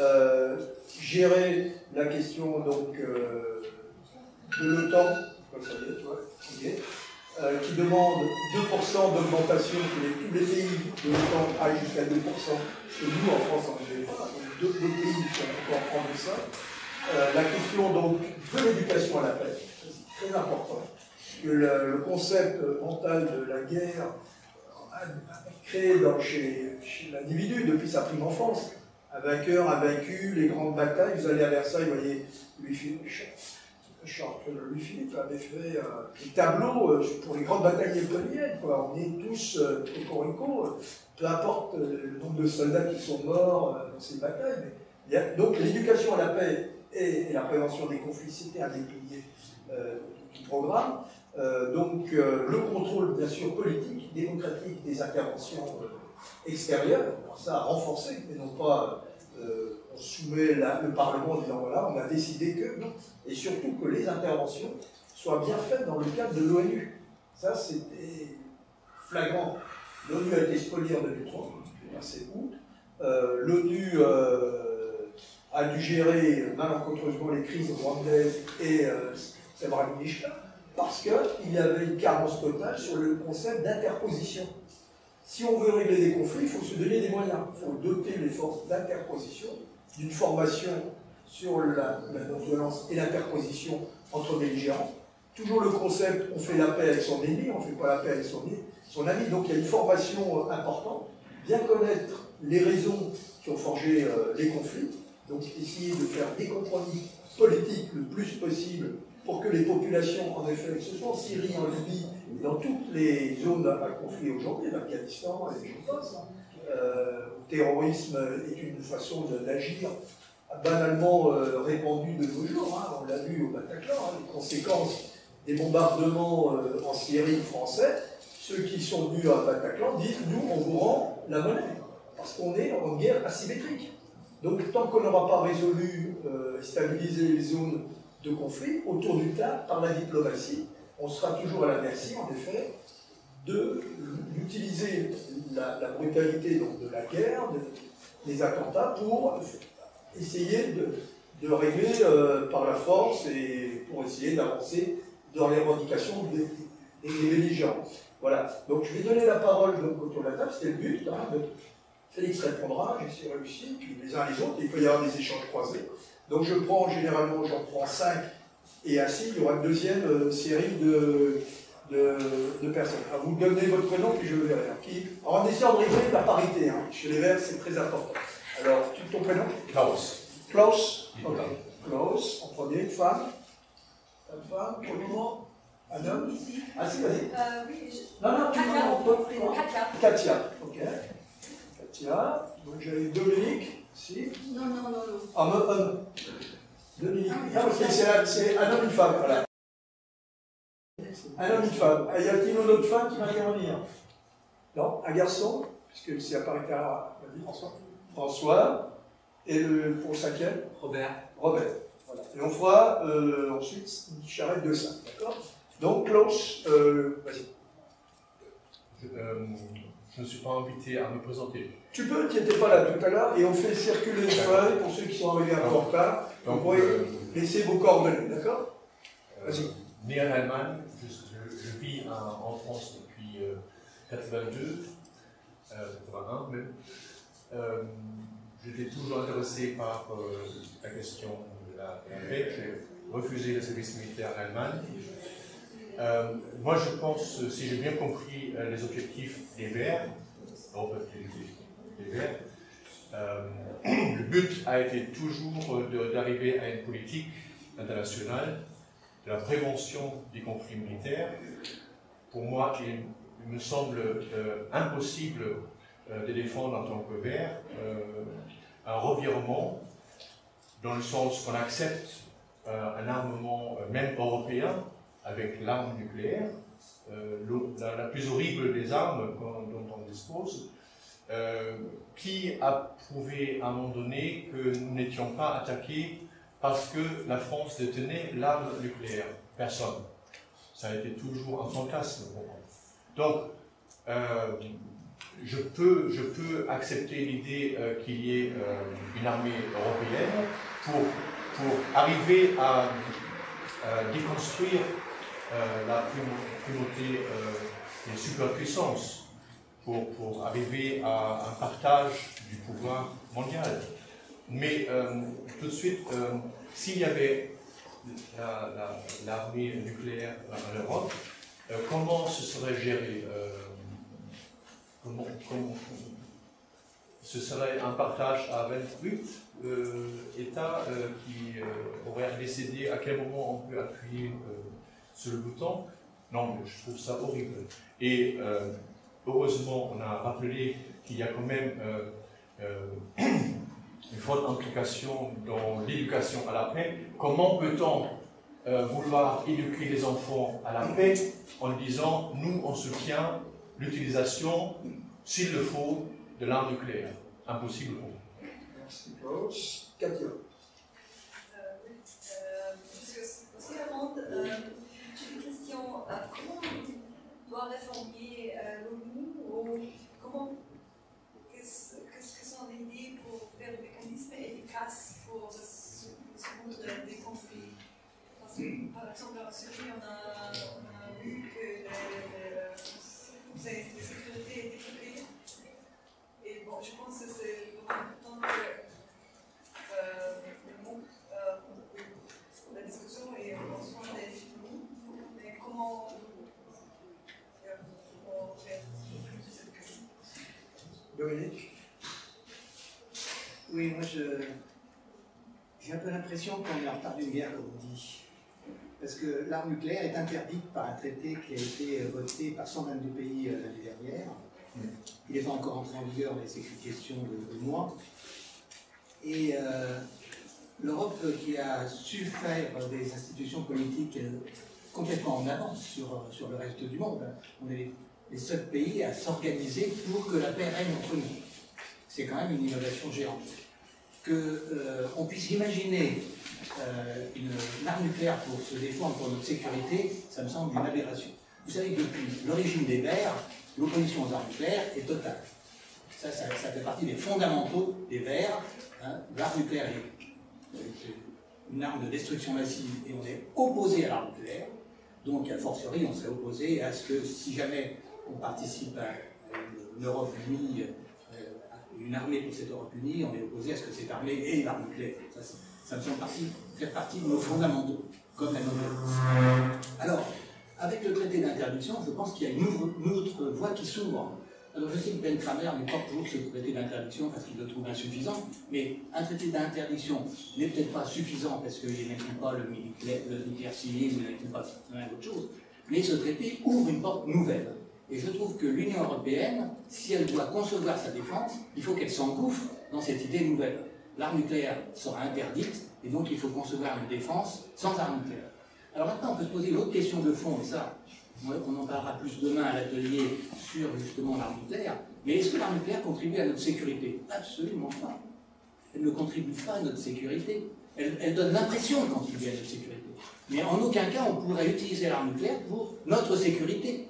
euh, gérer la question donc, euh, de l'OTAN, okay, euh, qui demande deux pour cent d'augmentation, que tous les pays de l'OTAN aillent jusqu'à deux pour cent, parce que nous en France on ne fait pas, donc deux, deux pays sont encore en train de ça. Euh, la question donc de l'éducation à la paix, c'est très important, que le, le concept mental de la guerre créé dans, chez, chez l'individu depuis sa prime enfance, un vainqueur, un vaincu, les grandes batailles, vous allez à Versailles, vous voyez, Louis-Philippe avait fait euh, des tableaux euh, pour les grandes batailles napoléoniennes, quoi. On est tous euh, au corico, euh, peu importe euh, le nombre de soldats qui sont morts euh, dans ces batailles, mais il y a, donc l'éducation à la paix et, et la prévention des conflits, c'était un des piliers euh, du programme. Euh, donc euh, le contrôle, bien sûr, politique, démocratique des interventions euh, extérieures, alors, ça a renforcé, mais non pas euh, on soumet la, le Parlement en disant voilà, on a décidé que, non, et surtout que les interventions soient bien faites dans le cadre de l'ONU. Ça, c'était flagrant. L'ONU a été spoliée en deux mille trois, c'est août. Euh, L'ONU euh, a dû gérer malencontreusement les crises rwandaises et euh, Srebrenica, parce qu'il y avait une carence totale sur le concept d'interposition. Si on veut régler des conflits, il faut se donner des moyens. Il faut doter les forces d'interposition, d'une formation sur la, la non-violence et l'interposition entre belligérants. Toujours le concept, on fait la paix avec son ennemi, on ne fait pas la paix avec son, son ami. Donc il y a une formation importante, bien connaître les raisons qui ont forgé euh, les conflits, donc essayer de faire des compromis politiques le plus possible pour que les populations, en effet, que ce soit en Syrie, en Libye, dans toutes les zones à conflit aujourd'hui, l'Afghanistan, et je pense, euh, le terrorisme est une façon d'agir banalement euh, répandue de nos jours, hein, on l'a vu au Bataclan, hein, les conséquences des bombardements euh, en Syrie français, ceux qui sont venus à Bataclan disent « nous, on vous rend la monnaie », parce qu'on est en guerre asymétrique. Donc, tant qu'on n'aura pas résolu et euh, stabilisé les zones de conflit, autour du tas, par la diplomatie, on sera toujours à la merci, en effet, d'utiliser la, la brutalité donc, de la guerre, de, des attentats, pour essayer de, de régler euh, par la force et pour essayer d'avancer dans les revendications des, des belligérants. Voilà. Donc, je vais donner la parole donc, autour de la table, c'était le but. Hein, de, Félix répondra, j'essaie de réussir, puis les uns les autres, il peut y avoir des échanges croisés. Donc je prends, généralement, j'en prends cinq, et ainsi, il y aura une deuxième euh, série de, de, de personnes. Alors, vous me donnez votre prénom, puis je verrai. Qui, en essayant de régler la parité, hein, chez les Verts, c'est très important. Alors, tu, ton prénom ? Klaus. Klaus, ok. Klaus, en premier, une femme. Une femme, pour le moment. Un homme ? Ici. Ah si, vas-y. Euh, oui, je... Non, non, tu m'en Katia. Katia, ok. Tiens, donc j'avais Dominique, si. Non, non, non, non. Ah, un homme. Dominique. Ah, ok, c'est un homme et une femme, voilà. Un homme et une femme. Ah, y a-t-il une autre femme qui va intervenir? Non, un garçon, puisque c'est à Paris Carrara. François. François. Et le, pour le cinquième Robert. Robert, voilà. Et on fera euh, ensuite une charrette de cinq, d'accord? Donc, Klaus, euh, vas-y. Euh, je ne suis pas invité à me présenter. Tu peux, tu n'étais pas là tout à l'heure, et on fait circuler une feuille pour ceux qui sont arrivés un peu en retard. Vous pourrez euh, laisser vos coordonnées, d'accord? euh, Vas-y. Né en Allemagne, je, je, je vis en, en France depuis mille neuf cent quatre-vingt-deux, euh, quatre-vingt-un même. Euh, J'étais toujours intéressé par euh, la question de la paix. J'ai refusé le service militaire en Allemagne. Euh, moi, je pense, si j'ai bien compris euh, les objectifs des Verts, non, des, des Verts euh, le but a été toujours d'arriver à une politique internationale de la prévention des conflits militaires. Pour moi, il y a il me semble euh, impossible euh, de défendre en tant que vert euh, un revirement dans le sens qu'on accepte euh, un armement euh, même européen avec l'arme nucléaire, euh, la, la plus horrible des armes dont on dispose, euh, qui a prouvé à un moment donné que nous n'étions pas attaqués parce que la France détenait l'arme nucléaire. Personne. Ça a été toujours un fantasme. Donc, euh, je, peux, je peux accepter l'idée euh, qu'il y ait euh, une armée européenne pour, pour arriver à euh, déconstruire euh, la primauté euh, des superpuissances, pour, pour arriver à un partage du pouvoir mondial. Mais euh, tout de suite, euh, s'il y avait l'armée la, la, nucléaire en Europe, euh, comment ce serait géré, euh, comment, comment, ce serait un partage à vingt-huit euh, États euh, qui euh, auraient décidé à quel moment on peut appuyer euh, sur le bouton. Non, mais je trouve ça horrible. Et euh, heureusement, on a rappelé qu'il y a quand même euh, euh, une forte implication dans l'éducation à la paix. Comment peut-on euh, vouloir éduquer les enfants à la paix en disant « nous, on soutient l'utilisation, s'il le faut, de l'arme nucléaire ». Impossible. Merci beaucoup. Katia. Je me demande, j'ai une question. Comment on doit réformer l'ONU ou comment... Qu'est-ce que sont les idées pour faire des mécanismes efficaces pour se résoudre des conflits? Parce que, par exemple, en Syrie, on a, on a vu que le Conseil de sécurité est développé. Et bon, je pense que c'est important que euh, le monde, euh, la discussion est en soi des genoux. Mais comment on fait cette question? Dominique? Oui, moi j'ai un peu l'impression qu'on est en retard d'une guerre, comme on dit. Parce que l'arme nucléaire est interdite par un traité qui a été voté par cent vingt-deux pays l'année dernière. Il n'est pas encore entré en vigueur, mais c'est une question de, de mois. Et euh, l'Europe qui a su faire des institutions politiques complètement en avance sur, sur le reste du monde, on est les seuls pays à s'organiser pour que la paix règne entre nous. C'est quand même une innovation géante. Qu'on euh, puisse imaginer euh, une, une arme nucléaire pour se défendre, pour notre sécurité, ça me semble une aberration. Vous savez que depuis l'origine des Verts, l'opposition aux armes nucléaires est totale. Ça, ça, ça fait partie des fondamentaux des Verts. Hein. L'arme nucléaire est une arme de destruction massive et on est opposé à l'arme nucléaire. Donc, a fortiori, on serait opposé à ce que si jamais on participe à une Europe unie, une armée pour cette Europe unie, on est opposé à ce que cette armée ait l'arme nucléaire. Ça, ça me semble partie, faire partie de nos fondamentaux, comme la nouvelle. Alors, avec le traité d'interdiction, je pense qu'il y a une autre, une autre voie qui s'ouvre. Alors, je sais que Ben Kramer n'est pas pour ce traité d'interdiction parce qu'il le trouve insuffisant, mais un traité d'interdiction n'est peut-être pas suffisant parce qu'il n'inclut pas le nucléaire, le nucléaire civil, il n'inclut pas certaines autres choses. Mais ce traité ouvre une porte nouvelle. Et je trouve que l'Union européenne, si elle doit concevoir sa défense, il faut qu'elle s'engouffre dans cette idée nouvelle. L'arme nucléaire sera interdite, et donc il faut concevoir une défense sans arme nucléaire. Alors maintenant, on peut se poser l'autre question de fond, et ça, on en parlera plus demain à l'atelier sur justement l'arme nucléaire, mais est-ce que l'arme nucléaire contribue à notre sécurité? Absolument pas. Elle ne contribue pas à notre sécurité. Elle, elle donne l'impression de contribuer à notre sécurité. Mais en aucun cas, on pourrait utiliser l'arme nucléaire pour notre sécurité.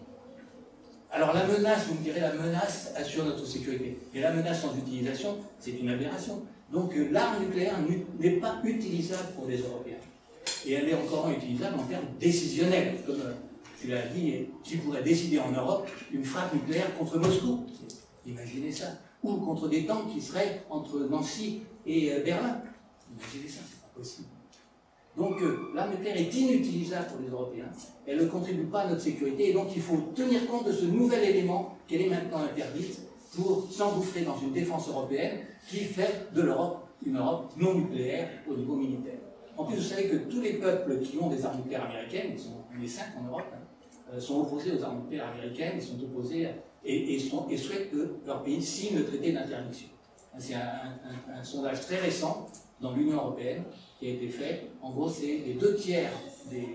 Alors la menace, vous me direz, la menace assure notre sécurité. Et la menace sans utilisation, c'est une aberration. Donc l'arme nucléaire n'est pas utilisable pour les Européens. Et elle est encore utilisable en termes décisionnels. Comme tu l'as dit, tu pourrais décider en Europe une frappe nucléaire contre Moscou. Imaginez ça. Ou contre des tanks qui seraient entre Nancy et Berlin. Imaginez ça, c'est pas possible. Donc euh, l'arme nucléaire est inutilisable pour les Européens, elle ne contribue pas à notre sécurité, et donc il faut tenir compte de ce nouvel élément qu'elle est maintenant interdite pour s'engouffrer dans une défense européenne qui fait de l'Europe une Europe non nucléaire au niveau militaire. En plus, vous savez que tous les peuples qui ont des armes nucléaires américaines, ils sont, on est cinq en Europe, hein, sont opposés aux armes nucléaires américaines, ils sont opposés et, et, sont, et souhaitent que leur pays signe le traité d'interdiction. C'est un, un, un sondage très récent dans l'Union européenne qui a été fait. En gros, c'est les deux tiers des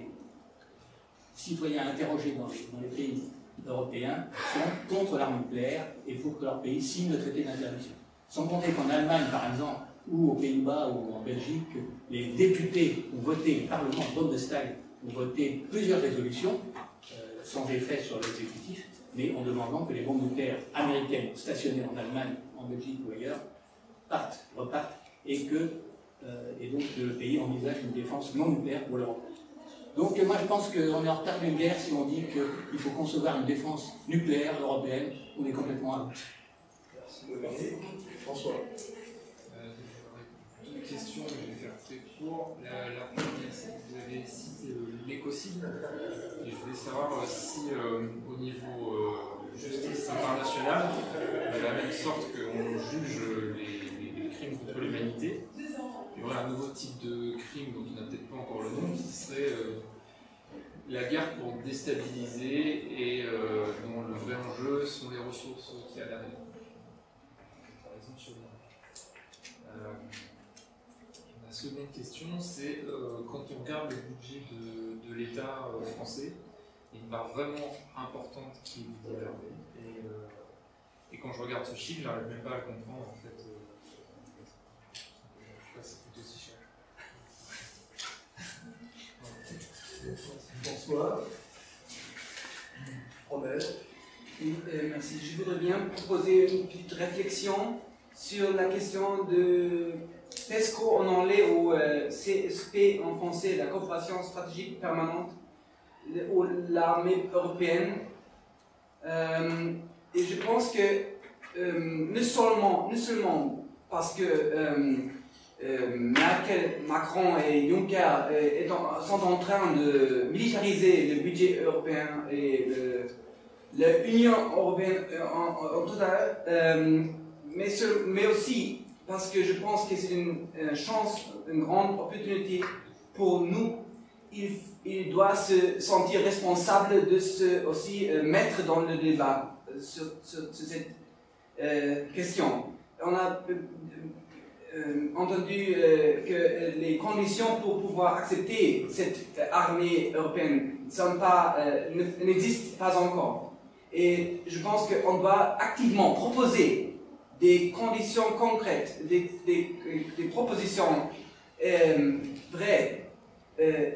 citoyens interrogés dans les, dans les pays européens sont contre l'arme nucléaire et pour que leur pays signe le traité d'interdiction. Sans compter qu'en Allemagne, par exemple, ou aux Pays-Bas ou en Belgique, les députés ont voté, le Parlement, le Bundestag, ont voté plusieurs résolutions, euh, sans effet sur l'exécutif, mais en demandant que les bombes nucléaires américaines stationnées en Allemagne, en Belgique ou ailleurs, partent, repartent, et que euh, et donc le pays envisage une défense non nucléaire pour l'Europe. Donc moi je pense qu'on est en retard d'une guerre si on dit qu'il faut concevoir une défense nucléaire européenne, on est complètement à bout. Merci. François. Une question, je vais faire très court. La, la, vous avez cité l'écocide, et je voulais savoir si euh, au niveau euh, justice internationale, de la même sorte qu'on juge les, les crimes contre l'humanité, il y aurait un nouveau type de crime dont on n'a peut-être pas encore le nom, qui serait euh, la guerre pour déstabiliser et euh, dont le vrai enjeu sont les ressources qu'il y a derrière. Par exemple, sur la... Euh, La seconde question, c'est euh, quand on regarde le budget de, de l'État euh, français, il y a une barre vraiment importante qui est développée. Et, euh, et quand je regarde ce chiffre, je n'arrive même pas à le comprendre. En fait, euh, euh, c'est plutôt si cher. Bonsoir. Robert. Oui, euh, merci. Je voudrais bien proposer une petite réflexion sur la question de PESCO en anglais ou euh, C S P en français, la coopération stratégique permanente ou l'armée européenne. Euh, et je pense que euh, non seulement, non seulement parce que euh, euh, Merkel, Macron et Juncker euh, en, sont en train de militariser le budget européen et euh, l'Union européenne en, en, en total, euh, mais, sur, mais aussi parce que je pense que c'est une, une chance, une grande opportunité pour nous. Il, il doit se sentir responsable de se aussi euh, mettre dans le débat euh, sur, sur, sur cette euh, question. On a euh, euh, entendu euh, que les conditions pour pouvoir accepter cette euh, armée européenne euh, n'existent pas encore. Et je pense qu'on doit activement proposer des conditions concrètes, des, des, des propositions euh, vraies euh,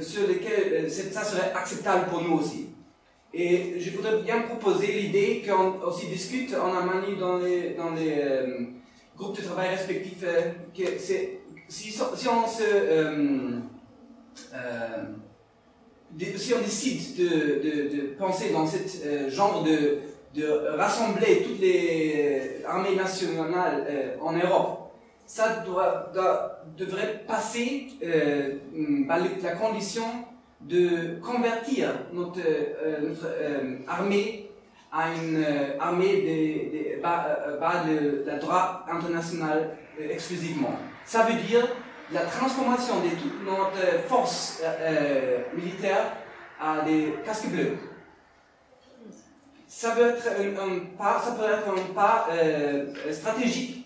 sur lesquelles euh, ça serait acceptable pour nous aussi. Et je voudrais bien proposer l'idée qu'on aussi discute en Allemagne dans les, dans les euh, groupes de travail respectifs, euh, que si, si on se... Euh, euh, si on décide de, de, de penser dans ce euh, genre de de rassembler toutes les armées nationales euh, en Europe, ça doit, doit, devrait passer euh, par la condition de convertir notre, euh, notre euh, armée à une euh, armée de, de, bas, bas de, de droit international euh, exclusivement. Ça veut dire la transformation de toute notre force euh, militaire à des casques bleus. Ça peut être un, un pas, ça peut être un pas euh, stratégique,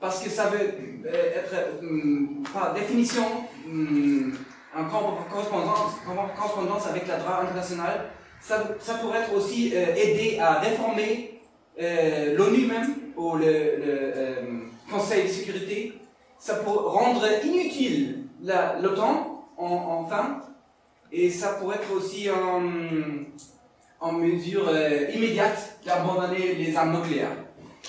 parce que ça veut euh, être, euh, par définition, euh, en correspondance, correspondance avec la droit internationale. Ça, ça pourrait être aussi euh, aider à réformer euh, l'ONU même, ou le, le euh, Conseil de sécurité. Ça peut rendre inutile l'OTAN, en, enfin, et ça pourrait être aussi un... en mesure euh, immédiate d'abandonner les armes nucléaires.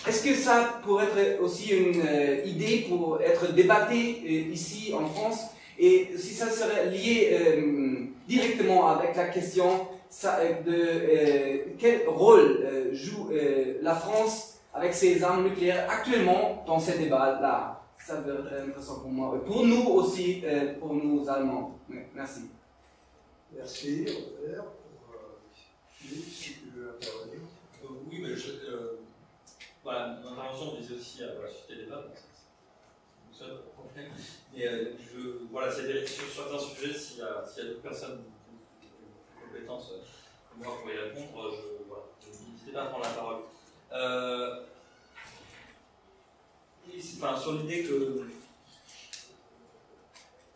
Est-ce que ça pourrait être aussi une euh, idée pour être débattée euh, ici en France? Et si ça serait lié euh, directement avec la question ça, de euh, quel rôle euh, joue euh, la France avec ses armes nucléaires actuellement dans ce débat-là? Ça serait intéressant pour moi. Et pour nous aussi, euh, pour nous Allemands. Merci. Merci, Robert. Oui, mais je, euh, voilà, mon intervention visait aussi à voilà, susciter des débats, donc ça fonctionne. Mais euh, je, voilà, c'est sur certains sujets, s'il y a, s'il y a d'autres personnes qui compétences. Moi, pour y répondre, je, voilà, n'hésitez pas à prendre la parole. Euh, et, enfin, sur l'idée que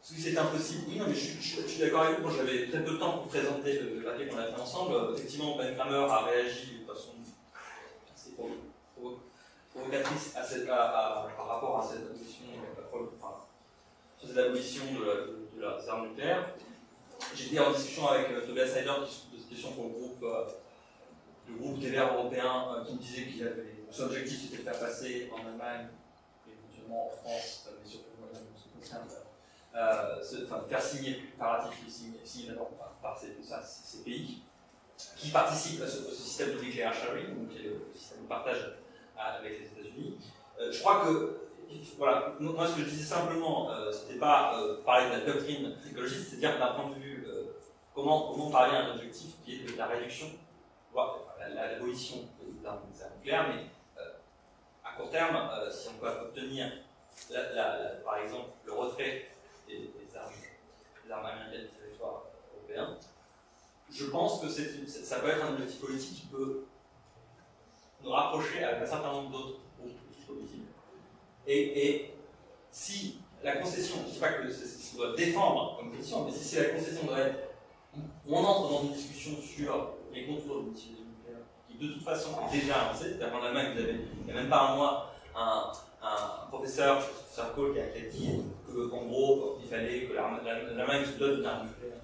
c'est impossible, non, mais je, je, je suis d'accord avec vous. Moi, j'avais très peu de temps pour présenter le papier qu'on a fait ensemble. Effectivement, Ben Kramer a réagi de façon assez provocatrice à cette, à, à, par rapport à cette abolition, enfin, cette abolition de la, de, de la, des armes nucléaires. J'étais en discussion avec euh, Tobias Heider de cette question pour le groupe, euh, le groupe des Verts européens euh, qui me disait qu'il avait son objectif c'était de faire passer en Allemagne et éventuellement en France, euh, mais surtout en Allemagne, euh, ce, enfin, faire signer par ratifier, signer, signer d'abord par, par ces, ça, ces pays qui participent à ce, à ce système de nucléaire sharing, donc qui est le système de partage à, avec les États-Unis. Euh, je crois que voilà, moi ce que je disais simplement, euh, c'était pas euh, parler de la doctrine écologiste, c'est-à-dire d'un point de vue euh, comment, comment parvient à un objectif qui est de la réduction, voire enfin, l'abolition des armes nucléaires, mais euh, à court terme, euh, si on peut obtenir la, la, la, par exemple le retrait des, des, armes, des armes américaines du territoire européen, je pense que c'est, ça peut être un objectif politique qui peut nous rapprocher avec un certain nombre d'autres groupes politiques. Et, et si la concession, je ne dis pas que c'est ce qu'on doit défendre comme question, mais si c'est la concession doit être, on entre dans une discussion sur les contours de l'utilisation nucléaire, qui de toute façon est déjà avancée. C'est-à-dire qu'en Allemagne, vous avez, il n'y a même pas un mois, un, un professeur, professeur Kohl, qui a dit qu'en gros, il fallait que l'Allemagne se donne une arme nucléaire.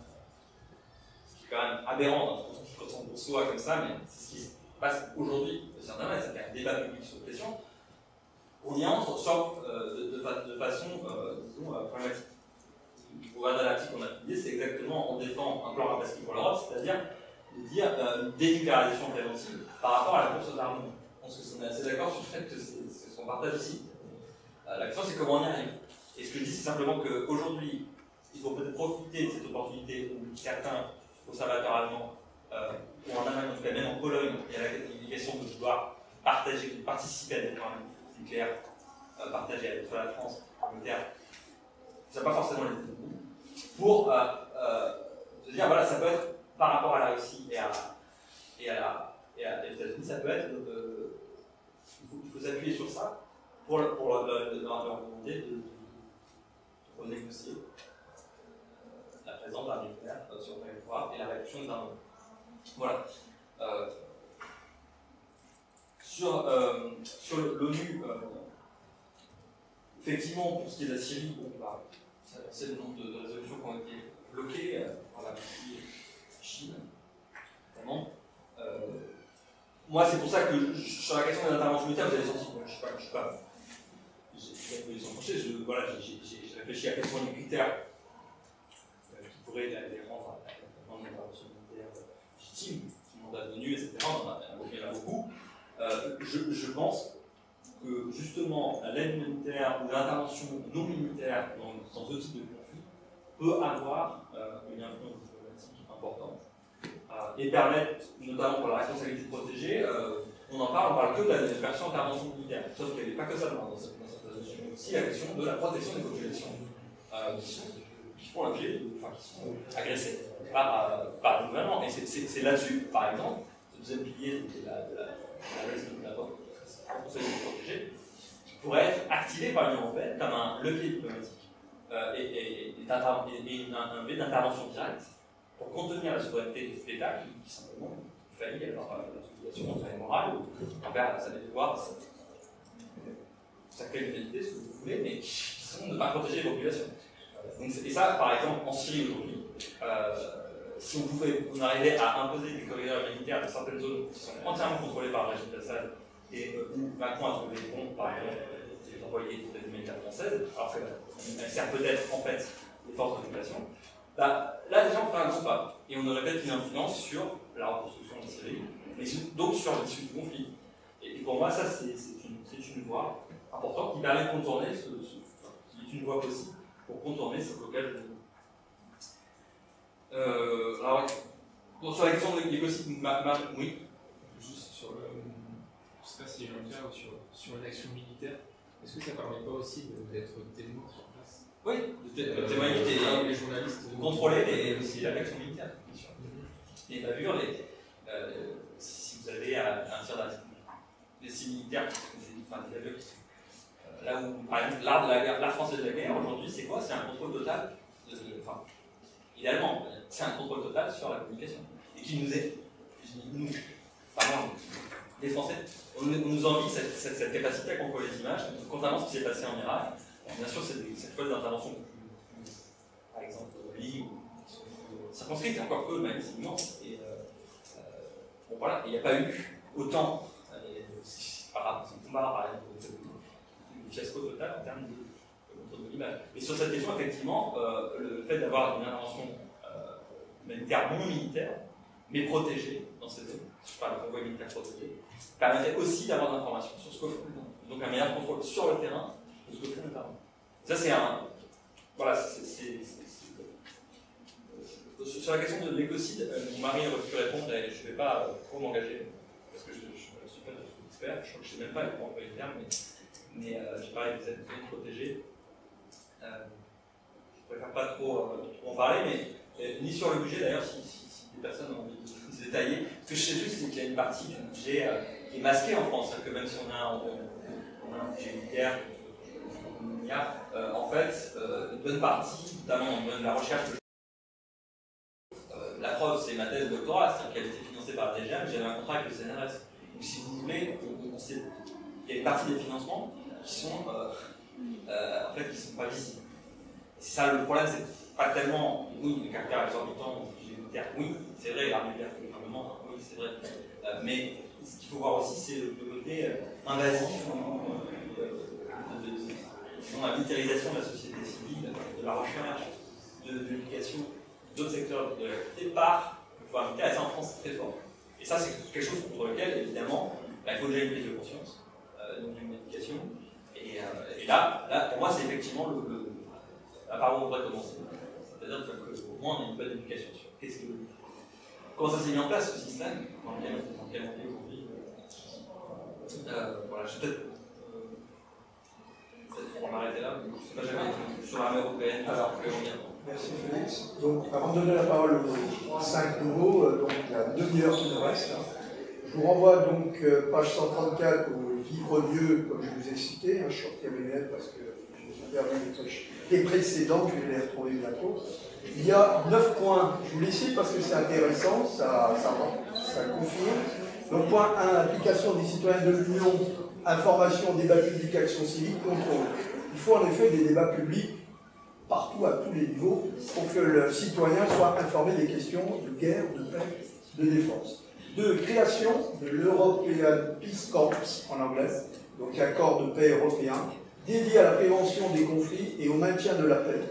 Ce qui est quand même aberrant quand on conçoit comme ça, mais c'est ce qui se passe aujourd'hui aussi en Allemagne, c'est un débat public sur la question. On y entre sur, euh, de, de, de façon, euh, disons, euh, problématique. Pour regarder l'article qu'on a publié, c'est exactement, on défend un plan rapacité pour l'Europe, c'est-à-dire de dire euh, dénucléarisation préventive par rapport à la course aux armes. Je pense que si on est assez d'accord sur le fait que c'est ce qu'on partage ici. Euh, la question, c'est comment on y arrive. Et ce que je dis, c'est simplement qu'aujourd'hui, il faut peut-être profiter de cette opportunité où certains conservateurs allemands, euh, ou en Allemagne, en tout cas même en Pologne, il y a la question de pouvoir partager, de participer à des programmes nucléaire euh, partagé entre la France et l'Angleterre, ça n'a pas forcément les études, pour euh, euh, se dire, voilà, ça peut être par rapport à la Russie et à, et à, la, et à, et à les États-Unis, ça peut être, euh, il faut, il faut s'appuyer sur ça pour leur demander de renégocier la présence d'un nucléaire sur le territoire et la réduction des armes. Voilà. Euh, Sur, euh, sur l'ONU, euh, effectivement, pour ce qui est de la Syrie, bon, bah, c'est le nombre de, de résolutions qui ont été bloquées euh, par la Chine, notamment. Euh, moi, c'est pour ça que je, sur la question des interventions militaires, vous avez senti, moi, je ne sais pas, je sais pas, j'ai pas voulu s'enfoncer, je, voilà, j'ai réfléchi à quels sont les critères euh, qui pourraient les rendre à des interventions militaires légitimes, qui m'ont donné l'ONU, et cetera. Il y en a beaucoup. Euh, je, je pense que justement l'aide militaire ou l'intervention non militaire dans, dans ce type de conflit peut avoir euh, une influence diplomatique importante euh, et permettre, notamment pour la responsabilité protégée, euh, on en parle, on parle que de la version intervention militaire, sauf qu'il n'y avait pas que ça dans cette résolution, mais aussi la question de la protection des populations euh, qui, sont, qui, font objet, enfin, qui sont agressées par, euh, par le gouvernement. Et c'est là-dessus, par exemple, ce deuxième pilier de la, de la la liste de la responsabilité protégée, qui pourrait être activée par l'Union européenne comme un levier diplomatique euh, et, et, et, et un levier d'intervention directe pour contenir la souveraineté des États qui, qui simplement faillit à leur obligation morale ou envers sa devoir, sa criminalité, ce que vous voulez, mais qui sont de ne pas protéger les populations. Donc, et ça, par exemple, en Syrie aujourd'hui, euh, si on pouvait, on arrivait à imposer des corridors militaires dans certaines zones qui sont entièrement contrôlées par le régime d'Assad et où Macron a trouvé des bombes, par exemple, qui sont envoyées des militaires françaises, alors qu'elles servent peut-être en fait les forces d'occupation, bah, là déjà on fait un gros pas et on aurait peut-être une influence sur la reconstruction de Syrie, mais donc sur l'issue du conflit. Et, et pour moi, ça c'est une, une voie importante qui permet de contourner ce, ce qui est une voie possible pour contourner ce blocage. Euh, alors, sur la question des possibles, oui. Juste sur le, je sais pas si j'ai le cas, ou sur, sur une action militaire, est-ce que ça permet pas aussi d'être témoin sur place? Oui, de témoigner des journalistes, de contrôler les, aussi l'action militaire, bien sûr. des bavures, les, euh, si vous avez à, à partir des signes militaires, enfin des bavures, euh, là où, par exemple, l'art de la guerre, l'art français de la guerre, aujourd'hui, c'est quoi? C'est un contrôle total, de, enfin, idéalement, c'est un contrôle total sur la communication, et qui nous est, nous, pardon, les Français, on, on nous envie cette, cette, cette capacité à contrôler les images, contrairement à ce qui s'est passé en Irak. Bien sûr, c'est cette fois des interventions, par exemple, au Libye, ou circonscrites, encore peu, même, c'est immense. Et, euh, bon, voilà, il n'y a pas eu autant, c'est pas grave, c'est un fiasco total en termes de contrôle de l'image. Et sur cette question, effectivement, euh, le fait d'avoir une intervention euh, militaire non militaire, mais protégée dans ces zones, je parle de convoi militaire protégé, permettait aussi d'avoir des informations sur ce que font les gens. Donc un meilleur contrôle sur le terrain. Ce que ça c'est un... Voilà, c'est... Sur la question de l'écocide, mon mari aurait pu répondre, et je ne vais pas trop m'engager, parce que je ne suis pas expert, je crois que je ne sais même pas comment employer le terme, mais, mais euh, je parlais des aides protégées. Euh, je ne préfère pas trop, euh, trop en parler, mais euh, ni sur le budget d'ailleurs, si, si, si des personnes ont envie de se détailler. Ce que je sais juste, c'est qu'il y a une partie du budget euh, qui est masquée en France, que même si on a, on, on a un budget militaire, il y a euh, en fait euh, une bonne partie, notamment de la recherche. Euh, la preuve, c'est ma thèse de doctorat, c'est-à-dire qu'elle était financée par la D G A M, j'avais un contrat avec le C N R S. Donc, si vous voulez, il y a une partie des financements qui sont, euh, euh, en fait, qui sont pas visibles. C'est ça le problème, c'est pas tellement, oui, le caractère exorbitant du militaire, oui, c'est vrai, l'armée militaire, le gouvernement, oui, c'est vrai. Euh, mais ce qu'il faut voir aussi, c'est le côté euh, invasif. Euh, euh, dans la militarisation de la société civile, de la recherche, de, de l'éducation, d'autres secteurs de l'activité par le pouvoir militaire, et ça en France c'est très fort. Et ça c'est quelque chose contre lequel, évidemment, là, il faut déjà une prise de conscience, euh, donc une éducation. Et, euh, et là, là, pour moi, c'est effectivement le, le, la part où on devrait commencer. C'est-à-dire qu'au moins on a une bonne éducation sur qu'est-ce que, comment ça s'est mis en place ce système, dans lequel, dans lequel on est aujourd'hui. Euh, voilà, je peut-être. On va arrêter là, mais je ne sais pas jamais, sur l'armée européenne, alors que l'on vient. Merci Félix. Donc, avant de donner la parole aux cinq nouveaux, donc la demi-heure qui nous reste, je vous renvoie donc page cent trente-quatre au Vivre mieux, comme je vous ai cité, hein, je suis sorti à mes lettres parce que je vous ai des précédents, je vais les retrouver bientôt. Il y a neuf points, je vous les cite parce que c'est intéressant, ça, ça, ça confirme. Donc, point un, application des citoyens de l'Union. Information, débat public, action civique, contrôle. Il faut en effet des débats publics partout, à tous les niveaux, pour que le citoyen soit informé des questions de guerre, de paix, de défense. Deux, création de l'European Peace Corps, en anglais, donc un corps de paix européen, dédié à la prévention des conflits et au maintien de la paix,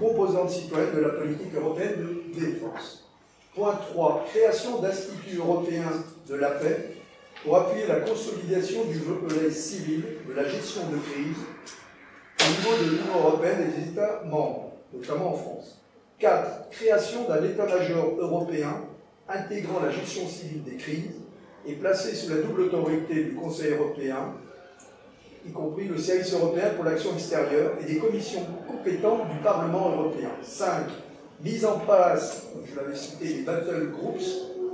composante citoyenne de la politique européenne de défense. Point trois, création d'instituts européens de la paix, pour appuyer la consolidation du volet civil de la gestion de crise au niveau de l'Union européenne et des États membres, notamment en France. quatre. Création d'un état-major européen intégrant la gestion civile des crises et placé sous la double autorité du Conseil européen, y compris le service européen pour l'action extérieure et des commissions compétentes du Parlement européen. cinq. Mise en place, comme je l'avais cité, des battle groups,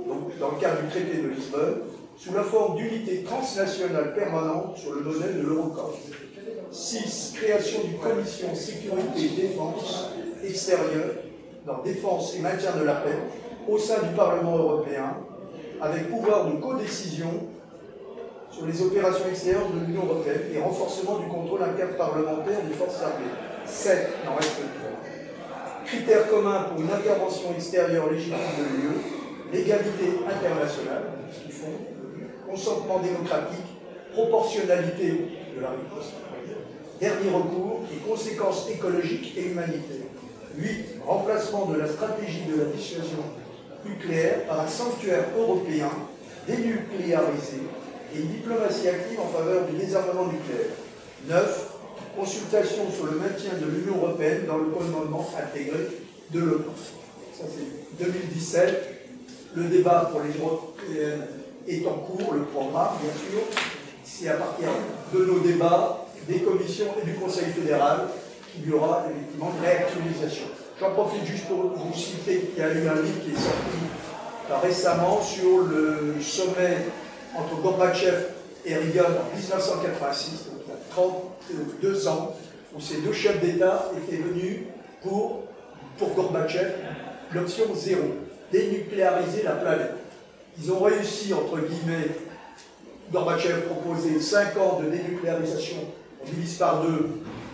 donc dans le cadre du traité de Lisbonne, sous la forme d'unités transnationales permanentes sur le modèle de l'Eurocorps. six. Création d'une commission sécurité et défense extérieure, dans défense et maintien de la paix, au sein du Parlement européen, avec pouvoir de codécision sur les opérations extérieures de l'Union européenne et renforcement du contrôle interparlementaire des forces armées. sept. N'en reste que trois. Critères communs pour une intervention extérieure légitime de l'U E, l'égalité internationale, qui font consentement démocratique, proportionnalité de la réponse, dernier recours et conséquences écologiques et humanitaires. huit. Remplacement de la stratégie de la dissuasion nucléaire par un sanctuaire européen dénucléarisé et une diplomatie active en faveur du désarmement nucléaire. neuf. Consultation sur le maintien de l'Union européenne dans le commandement intégré de l'OTAN. Ça c'est deux mille dix-sept. Le débat pour les Européennes est en cours, le programme, bien sûr. C'est à partir de nos débats, des commissions et du Conseil fédéral qu'il y aura effectivement de réactualisation. J'en profite juste pour vous citer qu'il y a eu un livre qui est sorti récemment sur le sommet entre Gorbatchev et Reagan en mille neuf cent quatre-vingt-six, donc il y a trente-deux ans, où ces deux chefs d'État étaient venus pour, pour Gorbatchev l'option zéro, dénucléariser la planète. Ils ont réussi, entre guillemets, Gorbatchev proposait cinq ans de dénucléarisation, on divise par deux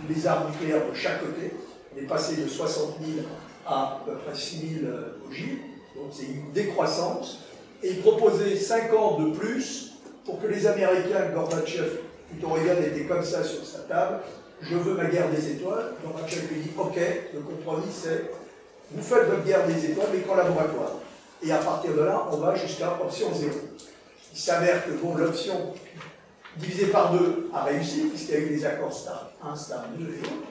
les armes nucléaires de chaque côté, on est passé de soixante mille à à peu près six mille ogives, donc c'est une décroissance, et il proposait cinq ans de plus pour que les Américains, Gorbatchev, plutôt Reagan était comme ça sur sa table, je veux ma guerre des étoiles, Gorbatchev lui dit ok, le compromis c'est vous faites votre guerre des étoiles mais qu'en laboratoire, et à partir de là on va jusqu'à option zéro. Il s'avère que bon, l'option divisée par deux a réussi, puisqu'il y a eu les accords START un, START deux et autres.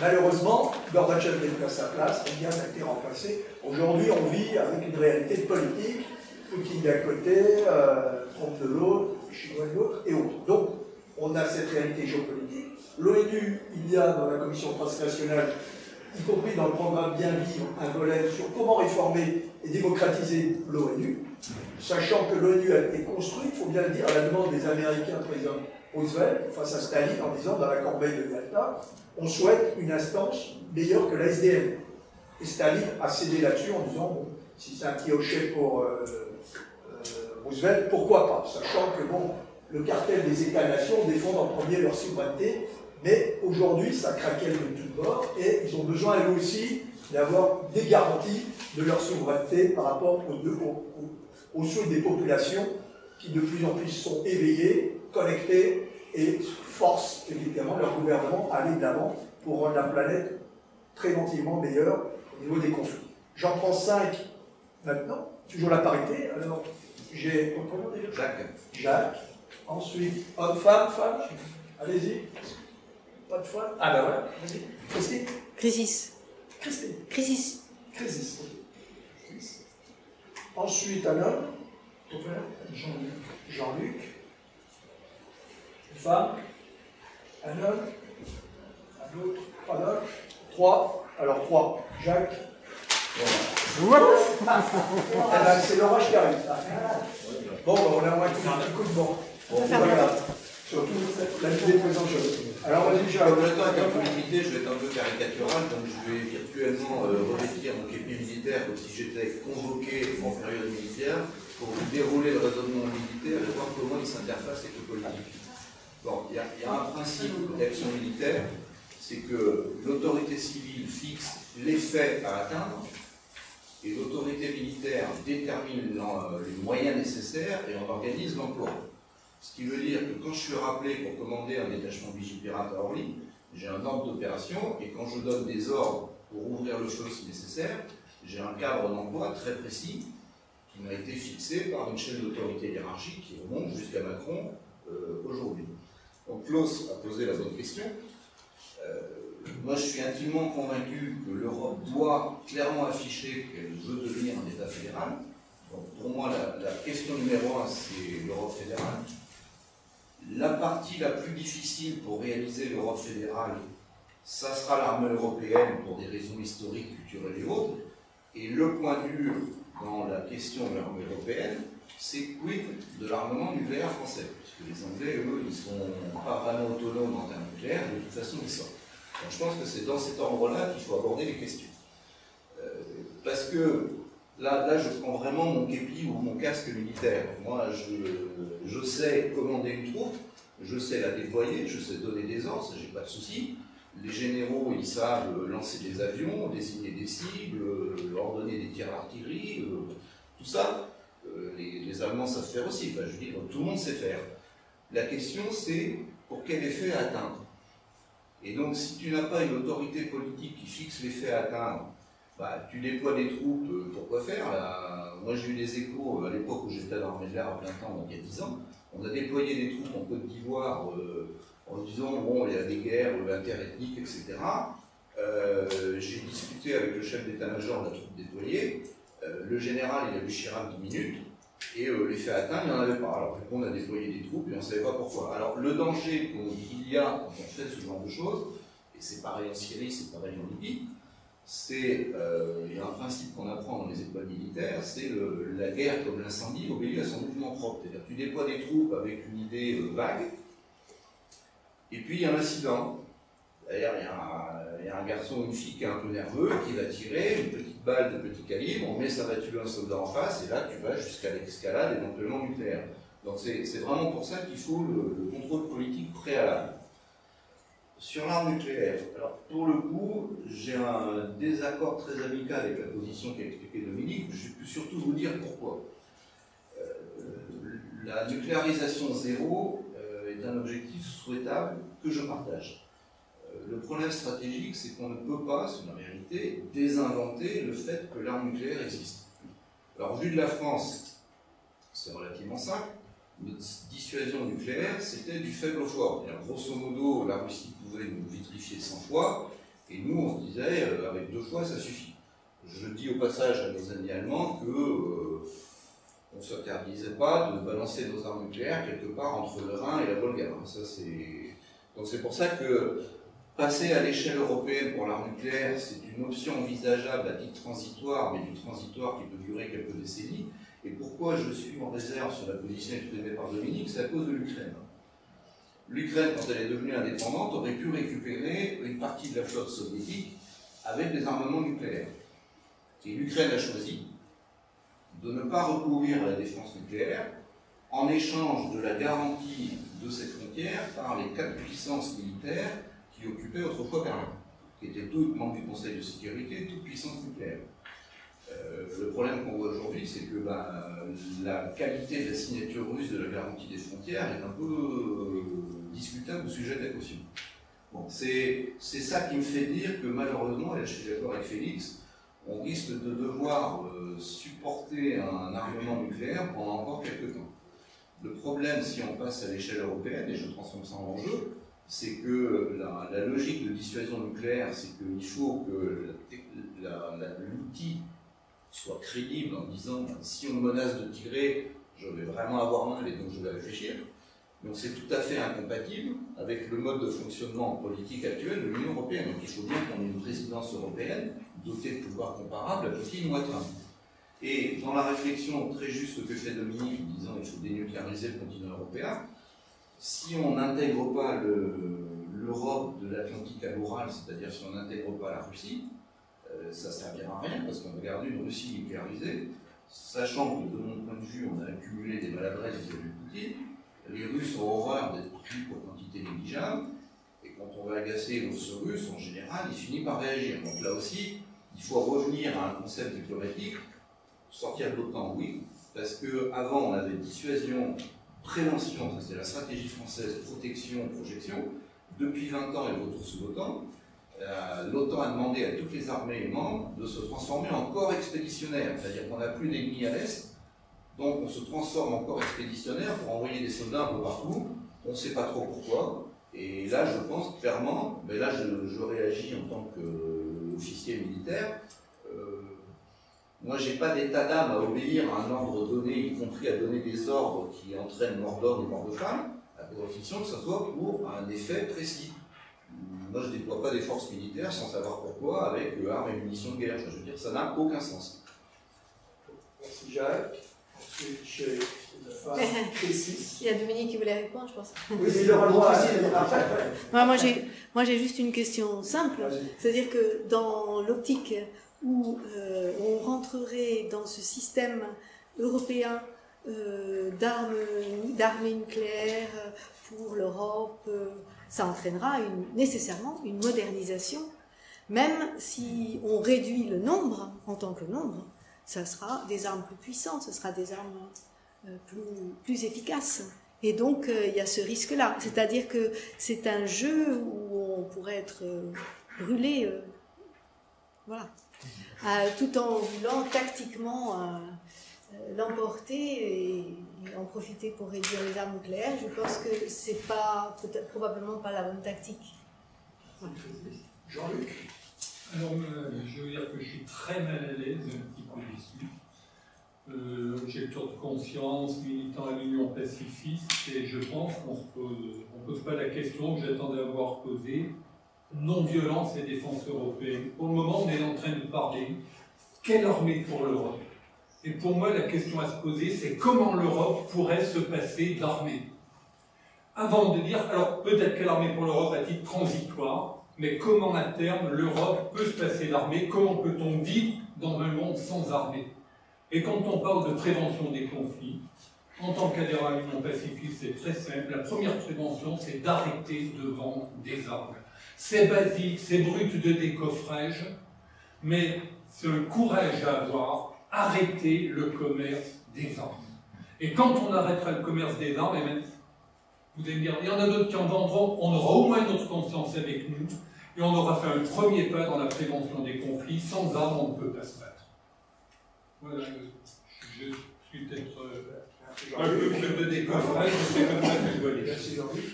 Malheureusement, Gorbatchev n'est plus à sa place, il a été remplacé. Aujourd'hui, on vit avec une réalité politique, Poutine d'un côté, euh, Trump de l'autre, Chinois de l'autre et autres. Donc, on a cette réalité géopolitique. L'ONU, il y a dans la commission transnationale, y compris dans le programme Bien Vivre, un volet sur comment réformer et démocratiser l'ONU, sachant que l'ONU a été construite, il faut bien le dire, à la demande des Américains, président Roosevelt, face à Staline, en disant dans la corbeille de Yalta, on souhaite une instance meilleure que la S D M. Et Staline a cédé là-dessus en disant, bon, si c'est un petit hochet pour euh, euh, Roosevelt, pourquoi pas, sachant que bon, le cartel des États-nations défendent en premier leur souveraineté, mais aujourd'hui, ça craquait de tous bords et ils ont besoin, eux aussi, d'avoir des garanties de leur souveraineté par rapport aux, deux, aux, aux souhaits des populations qui de plus en plus sont éveillées, connectées et forcent évidemment leur gouvernement à aller de l'avant pour rendre la planète préventivement meilleure au niveau des conflits. J'en prends cinq maintenant, toujours la parité. Alors, j'ai. Comment déjà ? Jacques. Jacques. Ensuite, homme, femme, femme. Allez-y. Pas de fois. Ah ben voilà. Christine. Crisis. Christine. Crisis. Crisis. Ensuite, un homme. Jean-Luc. Jean-Luc. Une femme. Un homme. Un autre. Pas d'homme. Trois. Alors, trois. Jacques. Voilà. Ah ben, c'est l'orage qui arrive. Bon, ben, on a moins un coup de vent. Bon, voilà. Surtout la vidéo présente. Alors, vas-y, Jacques. Comme le temps est un peu limité, je vais être un peu caricatural, donc je vais virtuellement euh, revêtir mon képi militaire comme si j'étais convoqué en période militaire pour dérouler le raisonnement militaire et voir comment il s'interface avec le politique. Bon, il y, y a un principe d'action militaire, c'est que l'autorité civile fixe les faits à atteindre et l'autorité militaire détermine les moyens nécessaires et en organise l'emploi. Ce qui veut dire que quand je suis rappelé pour commander un détachement Vigipirate à Orly, j'ai un ordre d'opération et quand je donne des ordres pour ouvrir le feu si nécessaire, j'ai un cadre d'emploi très précis qui m'a été fixé par une chaîne d'autorité hiérarchique qui remonte jusqu'à Macron euh, aujourd'hui. Donc Klaus a posé la bonne question. Euh, moi je suis intimement convaincu que l'Europe doit clairement afficher qu'elle veut devenir un État fédéral. Donc, pour moi la, la question numéro un c'est l'Europe fédérale. La partie la plus difficile pour réaliser l'Europe fédérale, ça sera l'armée européenne pour des raisons historiques, culturelles et autres. Et le point dur dans la question de l'armée européenne, c'est quid de l'armement nucléaire français. Parce que les Anglais, eux, ils ne sont pas vraiment autonomes en termes nucléaires, de toute façon, ils sortent. Donc je pense que c'est dans cet ordre-là qu'il faut aborder les questions. Euh, parce que là, là, je prends vraiment mon képi ou mon casque militaire. Moi, je, je sais commander une troupe, je sais la déployer, je sais donner des ordres, ça j'ai pas de souci. Les généraux, ils savent lancer des avions, désigner des cibles, ordonner des tirs d'artillerie, euh, tout ça. Euh, les, les Allemands savent faire aussi. Enfin, je veux dire, tout le monde sait faire. La question, c'est pour quel effet atteindre. Et donc, si tu n'as pas une autorité politique qui fixe les faits à atteindre, bah, tu déploies des troupes, euh, pour quoi faire là? Moi j'ai eu des échos euh, à l'époque où j'étais dans l'armée de l'air à plein temps, donc il y a dix ans, on a déployé des troupes en Côte d'Ivoire euh, en disant bon, il y a des guerres euh, interethniques, et cetera. Euh, j'ai discuté avec le chef d'état-major de la troupe déployée, euh, le général il a vu Chirac dix minutes, et euh, les faits atteints il n'y en avait pas. Alors on a déployé des troupes et on ne savait pas pourquoi. Alors le danger qu'il y a quand on fait ce genre de choses, et c'est pareil en Syrie, c'est pareil en Libye, c'est, euh, il y a un principe qu'on apprend dans les écoles militaires, c'est la guerre comme l'incendie obéit à son mouvement propre. C'est-à-dire tu déploies des troupes avec une idée euh, vague, et puis il y a un incident. D'ailleurs, il y, y a un garçon ou une fille qui est un peu nerveux, qui va tirer une petite balle de petit calibre, on met ça va tuer un soldat en face, et là tu vas jusqu'à l'escalade éventuellement nucléaire. Donc c'est vraiment pour ça qu'il faut le, le contrôle politique préalable. Sur l'arme nucléaire, alors pour le coup, j'ai un désaccord très amical avec la position qu'a expliquée Dominique, je peux surtout vous dire pourquoi. Euh, la nucléarisation zéro euh, est un objectif souhaitable que je partage. Le problème stratégique, c'est qu'on ne peut pas, c'est une réalité, désinventer le fait que l'arme nucléaire existe. Alors, vu de la France, c'est relativement simple, notre dissuasion nucléaire, c'était du faible au fort. Grosso modo, la Russie pouvait nous vitrifier cent fois, et nous, on se disait, euh, avec deux fois, ça suffit. Je dis au passage à nos amis allemands que euh, on ne s'interdisait pas de balancer nos armes nucléaires quelque part entre le Rhin et la Volga. Ça, c'est... Donc, c'est pour ça que... passer à l'échelle européenne pour l'arme nucléaire, c'est une option envisageable à titre transitoire, mais du transitoire qui peut durer quelques décennies. Et pourquoi je suis en réserve sur la position exprimée par Dominique, c'est à cause de l'Ukraine. L'Ukraine, quand elle est devenue indépendante, aurait pu récupérer une partie de la flotte soviétique avec des armements nucléaires. Et l'Ukraine a choisi de ne pas recourir à la défense nucléaire en échange de la garantie de ses frontières par les quatre puissances militaires qui occupait autrefois Berlin, qui était toutes membres du Conseil de sécurité, toute puissance nucléaire. Euh, le problème qu'on voit aujourd'hui, c'est que bah, la qualité de la signature russe de la garantie des frontières est un peu euh, discutable au sujet de la caution. Bon, c'est ça qui me fait dire que malheureusement, et là je suis d'accord avec Félix, on risque de devoir euh, supporter un armement nucléaire pendant encore quelques temps. Le problème, si on passe à l'échelle européenne, et je transforme ça en enjeu, c'est que la, la logique de dissuasion nucléaire, c'est qu'il faut que l'outil soit crédible en disant « si on menace de tirer, je vais vraiment avoir mal et donc je vais réfléchir ». Donc c'est tout à fait incompatible avec le mode de fonctionnement politique actuel de l'Union européenne. Donc il faut bien qu'on ait une présidence européenne dotée de pouvoirs comparables à Poutine ou à Trump. Et dans la réflexion très juste que fait Dominique en disant « il faut dénucléariser le continent européen », si on n'intègre pas l'Europe le, de l'Atlantique à l'Oural, c'est-à-dire si on n'intègre pas la Russie, euh, ça ne servira à rien parce qu'on va garder une Russie nucléarisée, sachant que de mon point de vue, on a accumulé des maladresses vis-à-vis de Poutine, les Russes ont horreur d'être pris pour quantité négligeable, et quand on va agacer l'ours russe, en général, il finit par réagir. Donc là aussi, il faut revenir à un concept diplomatique, sortir de l'OTAN, oui, parce qu'avant on avait dissuasion, prévention, ça c'est la stratégie française, protection, projection. Depuis vingt ans et retour sous l'OTAN, euh, l'OTAN a demandé à toutes les armées et membres de se transformer en corps expéditionnaire, c'est-à-dire qu'on n'a plus d'ennemis à l'Est, donc on se transforme en corps expéditionnaire pour envoyer des soldats un peu partout, on ne sait pas trop pourquoi, et là je pense clairement, mais là je, je réagis en tant qu'officier militaire, euh, moi, j'ai pas d'état d'âme à obéir à un ordre donné, y compris à donner des ordres qui entraînent mort d'homme ou mort de femme, à condition que ça soit pour un effet précis. Moi, je déploie pas des forces militaires sans savoir pourquoi, avec armes et munitions de guerre. Je veux dire, ça n'a aucun sens. Merci Jacques. Ensuite, je vais pas précis. Il y a Dominique qui voulait répondre, je pense. Oui, mais il aura le droit. Moi, j'ai juste une question simple. C'est-à-dire que dans l'optique où euh, on rentrerait dans ce système européen euh, d'armée nucléaire pour l'Europe, euh, ça entraînera une, nécessairement une modernisation. Même si on réduit le nombre, en tant que nombre, ça sera des armes plus puissantes, ce sera des armes euh, plus, plus efficaces. Et donc, il euh, y a ce risque-là. C'est-à-dire que c'est un jeu où on pourrait être euh, brûlé, euh, voilà. Euh, tout en voulant tactiquement euh, l'emporter et, et en profiter pour réduire les armes nucléaires, je pense que c'est pas, probablement pas la bonne tactique. Voilà. Jean-Luc. Alors, euh, je veux dire que je suis très mal à l'aise, un petit peu déçu. Euh, objecteur de conscience, militant à l'Union pacifiste, et je pense qu'on ne pose pas la question que j'attendais avoir posée non-violence et défense européenne. Pour le moment, on est en train de parler quelle armée pour l'Europe? Et pour moi, la question à se poser, c'est comment l'Europe pourrait se passer de l'armée? Avant de dire, alors peut-être que l'armée pour l'Europe à titre transitoire, mais comment à terme l'Europe peut se passer de l'armée? Comment peut-on vivre dans un monde sans armée? Et quand on parle de prévention des conflits, en tant qu'adhérent à l'Union pacifiste, c'est très simple. La première prévention, c'est d'arrêter de vendre des armes. C'est basique, c'est brut de décoffrage, mais c'est le courage à avoir, arrêter le commerce des armes. Et quand on arrêtera le commerce des armes, et même, vous allez me dire, il y en a d'autres qui en vendront, on aura au moins notre conscience avec nous, et on aura fait un premier pas dans la prévention des conflits. Sans armes, on ne peut pas se battre. Voilà, je, je suis peut-être... Euh, Un peu plus de décoffrage, c'est comme ça que je dois aller. Merci Jean-Luc.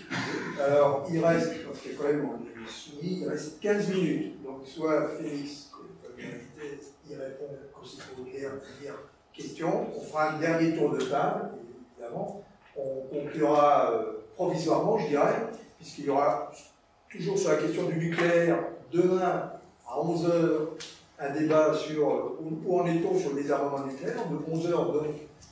Alors, il reste, parce qu'il y a quand même, on est soumis, il reste quinze minutes. Donc, soit Félix, comme invité, il répond aussi pour dire question. On fera un dernier tour de table, évidemment. On conclura euh, provisoirement, je dirais, puisqu'il y aura toujours sur la question du nucléaire, demain à onze heures, un débat sur euh, où en est-on sur le désarmement nucléaire, de onze heures donc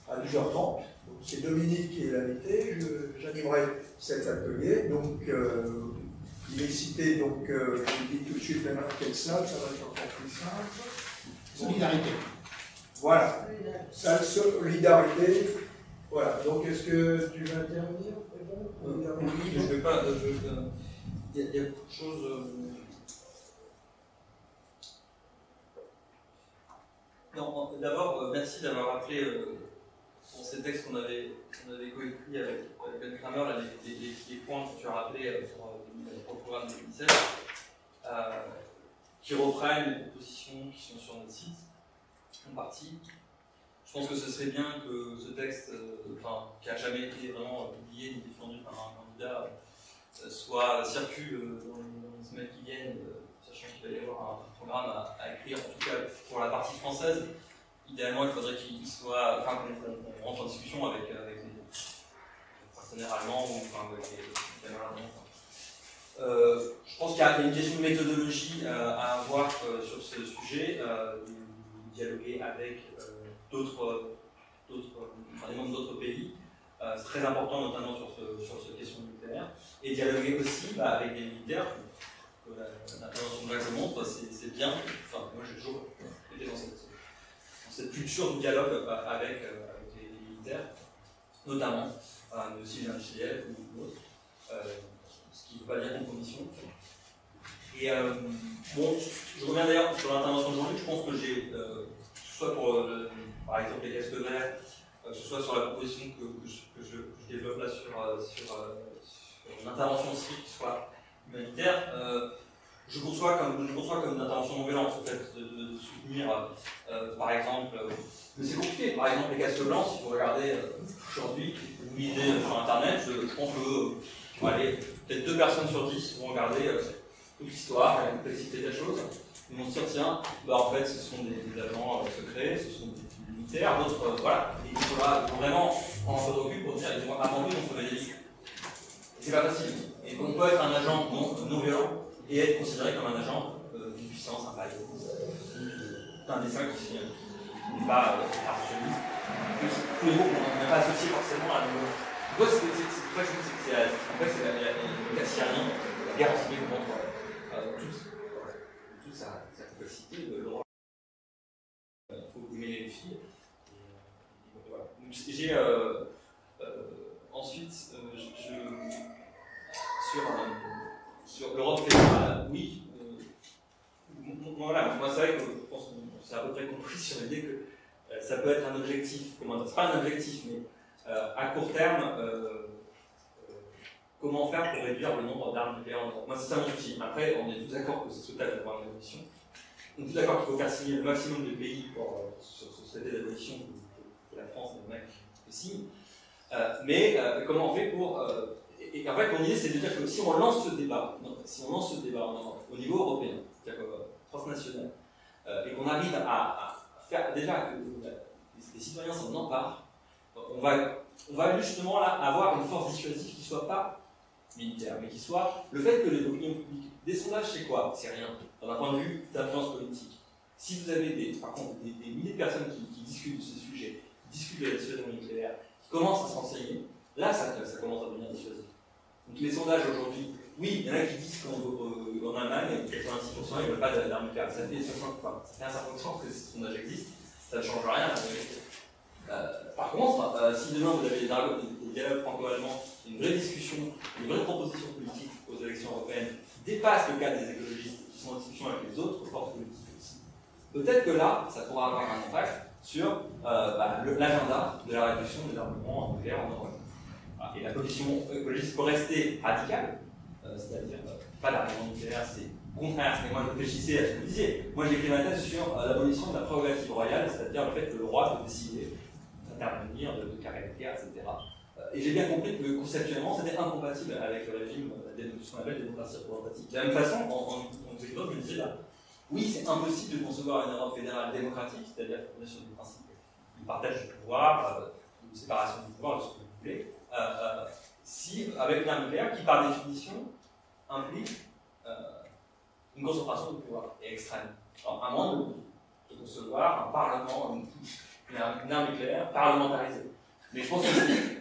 à douze heures trente. C'est Dominique qui est l'invité, j'animerai cet atelier, donc euh, il est cité, donc euh, je vous dis tout de suite maintenant quelle salle, ça va être encore plus simple. Solidarité. Voilà, salle Solidarité, voilà, donc est-ce que tu vas intervenir? Oui, je ne vais pas, je, je, il, y a, il y a beaucoup de choses... Euh... Non, d'abord, merci d'avoir rappelé... Euh... Bon, ces textes qu'on avait, qu'on avait coécrit avec Ben Kramer, là, les, les, les points que tu as rappelés euh, sur euh, le programme de deux mille sept, euh, qui reprennent les propositions qui sont sur notre site, en partie. Je pense que ce serait bien que ce texte, euh, enfin, qui n'a jamais été vraiment euh, publié ni défendu par un candidat, euh, soit circule euh, dans, dans les semaines qui viennent, euh, sachant qu'il va y avoir un programme à, à écrire, en tout cas pour la partie française. Idéalement, il faudrait qu'il soit, enfin, qu'on rentre en discussion avec, avec les partenaires allemands ou enfin, avec les partenaires allemands. Euh, je pense qu'il y a une question de méthodologie euh, à avoir euh, sur ce sujet, euh, de dialoguer avec euh, d'autres, d'autres, enfin, des membres d'autres pays. Euh, c'est très important, notamment sur ce, sur cette question nucléaire. Et dialoguer aussi bah, avec des militaires. Euh, la prévention de la commande, c'est bien. Enfin, moi, j'ai toujours été dans cette. cette culture de dialogue avec, euh, avec les militaires, notamment, euh, mais aussi les industriels ou d'autres, euh, ce qui ne veut pas dire compromission. Et euh, bon, je reviens d'ailleurs sur l'intervention de Jean-Luc, je pense que j'ai, euh, que ce soit pour, euh, par exemple, les casques verts, euh, que ce soit sur la proposition que, que, je, que, je, que je développe là sur, euh, sur, euh, sur une intervention aussi qui soit humanitaire, euh, Je conçois comme, je conçois comme une intervention non violente, en fait, de, de, de soutenir, euh, par exemple, euh, mais c'est compliqué, par exemple les casques blancs, si vous regardez euh, aujourd'hui, vous lisez sur internet, je, je pense que euh, peut-être deux personnes sur dix vont regarder euh, toute l'histoire, la complexité de la chose, et on se dit, tiens, bah, en fait ce sont des, des agents euh, secrets, ce sont des militaires, d'autres, euh, voilà, et il faudra vraiment en se recul pour dire, ils ont attendu, on se met des listes. C'est pas facile, et on peut être un agent non, non violent, et être considéré comme un agent euh, d'une puissance, un palais, d'un dessin qui n'est pas archiviste, tous les mots qu'on n'a pas associé forcément à nous. Moi, c'est pour ça que je pense que c'est la Syrie, la guerre en Syrie, qu'on montre toute sa complexité, l'orange. Il faut aimer les filles. Voilà. J'ai ensuite, je. Sur. Sur l'Europe fédérale, oui. Euh, voilà, moi c'est vrai que je pense que c'est à peu près compris sur l'idée que euh, ça peut être un objectif. Comment, c'est pas un objectif, mais euh, à court terme, euh, euh, comment faire pour réduire le nombre d'armes nucléaires en Europe? Moi c'est ça mon souci. Après, on est tous d'accord que c'est souhaitable d'avoir une abolition. On est tous d'accord qu'il faut faire signer le maximum de pays pour euh, sur ce souhait d'abolition que la France et le M A C signent. Euh, mais euh, comment on fait pour. Euh, Et en fait, mon idée, c'est de dire que si on lance ce débat, non, si on lance ce débat non, au niveau européen, c'est-à-dire euh, transnational, euh, et qu'on arrive à, à faire déjà que euh, les, les citoyens s'en emparent, on va, on va justement là, avoir une force dissuasive qui ne soit pas militaire, mais qui soit le fait que l'opinion publique, des sondages, c'est quoi? C'est rien, d'un point de vue d'influence politique. Si vous avez des, par contre, des, des milliers de personnes qui, qui discutent de ce sujet, qui discutent de la dissuasion nucléaire, qui commencent à s'enseigner, là, ça, ça commence à devenir dissuasif. Donc les sondages aujourd'hui, oui, il y en a qui disent qu'en Allemagne, quatre-vingt-six pour cent ils ne veulent pas d'armes nucléaires. Ça fait, enfin, ça fait un certain temps que ces sondages existent, ça ne change rien. Euh, par contre, euh, si demain vous avez des dialogues franco-allemands, une vraie discussion, une vraie proposition politique aux élections européennes qui dépasse le cadre des écologistes qui sont en discussion avec les autres forces politiques aussi, peut-être que là, ça pourra avoir un impact sur euh, bah, l'agenda de la réduction des armements nucléaires en Europe. Et la position écologiste peut rester radicale, euh, c'est-à-dire euh, pas l'argument nucléaire, c'est contraire. Mais moi, je réfléchissais à ce que vous disiez. Moi, j'ai écrit ma thèse sur euh, l'abolition de la prérogative royale, c'est-à-dire le fait que le roi peut décider d'intervenir, de, de carrer la guerre, et cetera. Euh, et j'ai bien compris que conceptuellement, c'était incompatible avec le régime euh, de ce qu'on appelle démocratie représentative. De la même façon, en Occident, je me disais là, oui, c'est impossible de concevoir une Europe fédérale démocratique, c'est-à-dire la fondation du principe du partage du pouvoir, euh, une séparation du pouvoir, de ce que vous voulez. Euh, euh, si, avec l'arme nucléaire qui, par définition, implique euh, une concentration de pouvoir et extrême. Alors, à moins de, de concevoir un parlement, une, une arme nucléaire parlementarisée. Mais je pense que,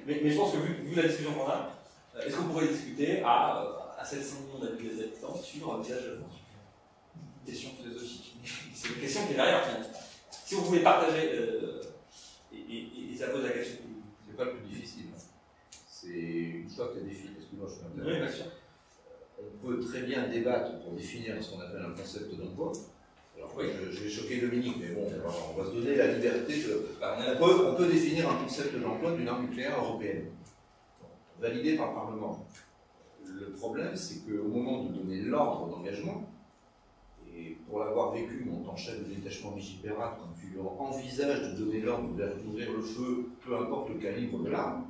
mais, mais je pense que vu, vu la discussion qu'on a, euh, est-ce qu'on pourrait discuter à, euh, à sept cents millions d'habitants sur l'usage de la France? Une question philosophique. C'est une question qui est derrière, finalement. Si vous voulez partager, euh, et, et, et ça pose la question. C'est pas le plus difficile. C'est une fois que tu as défini, excuse-moi, je suis un peu oui, bien sûr. On peut très bien débattre pour définir ce qu'on appelle un concept d'emploi. Alors, oui. je, je vais choquer Dominique, mais bon, on va se donner la liberté de. Bah, on, peut, on peut définir un concept d'emploi d'une arme nucléaire européenne, validé par le Parlement. Le problème, c'est qu'au moment de donner l'ordre d'engagement, et pour l'avoir vécu, mon temps chef de détachement Vigipérate, quand tu envisages de donner l'ordre d'ouvrir le feu, peu importe le calibre de l'arme,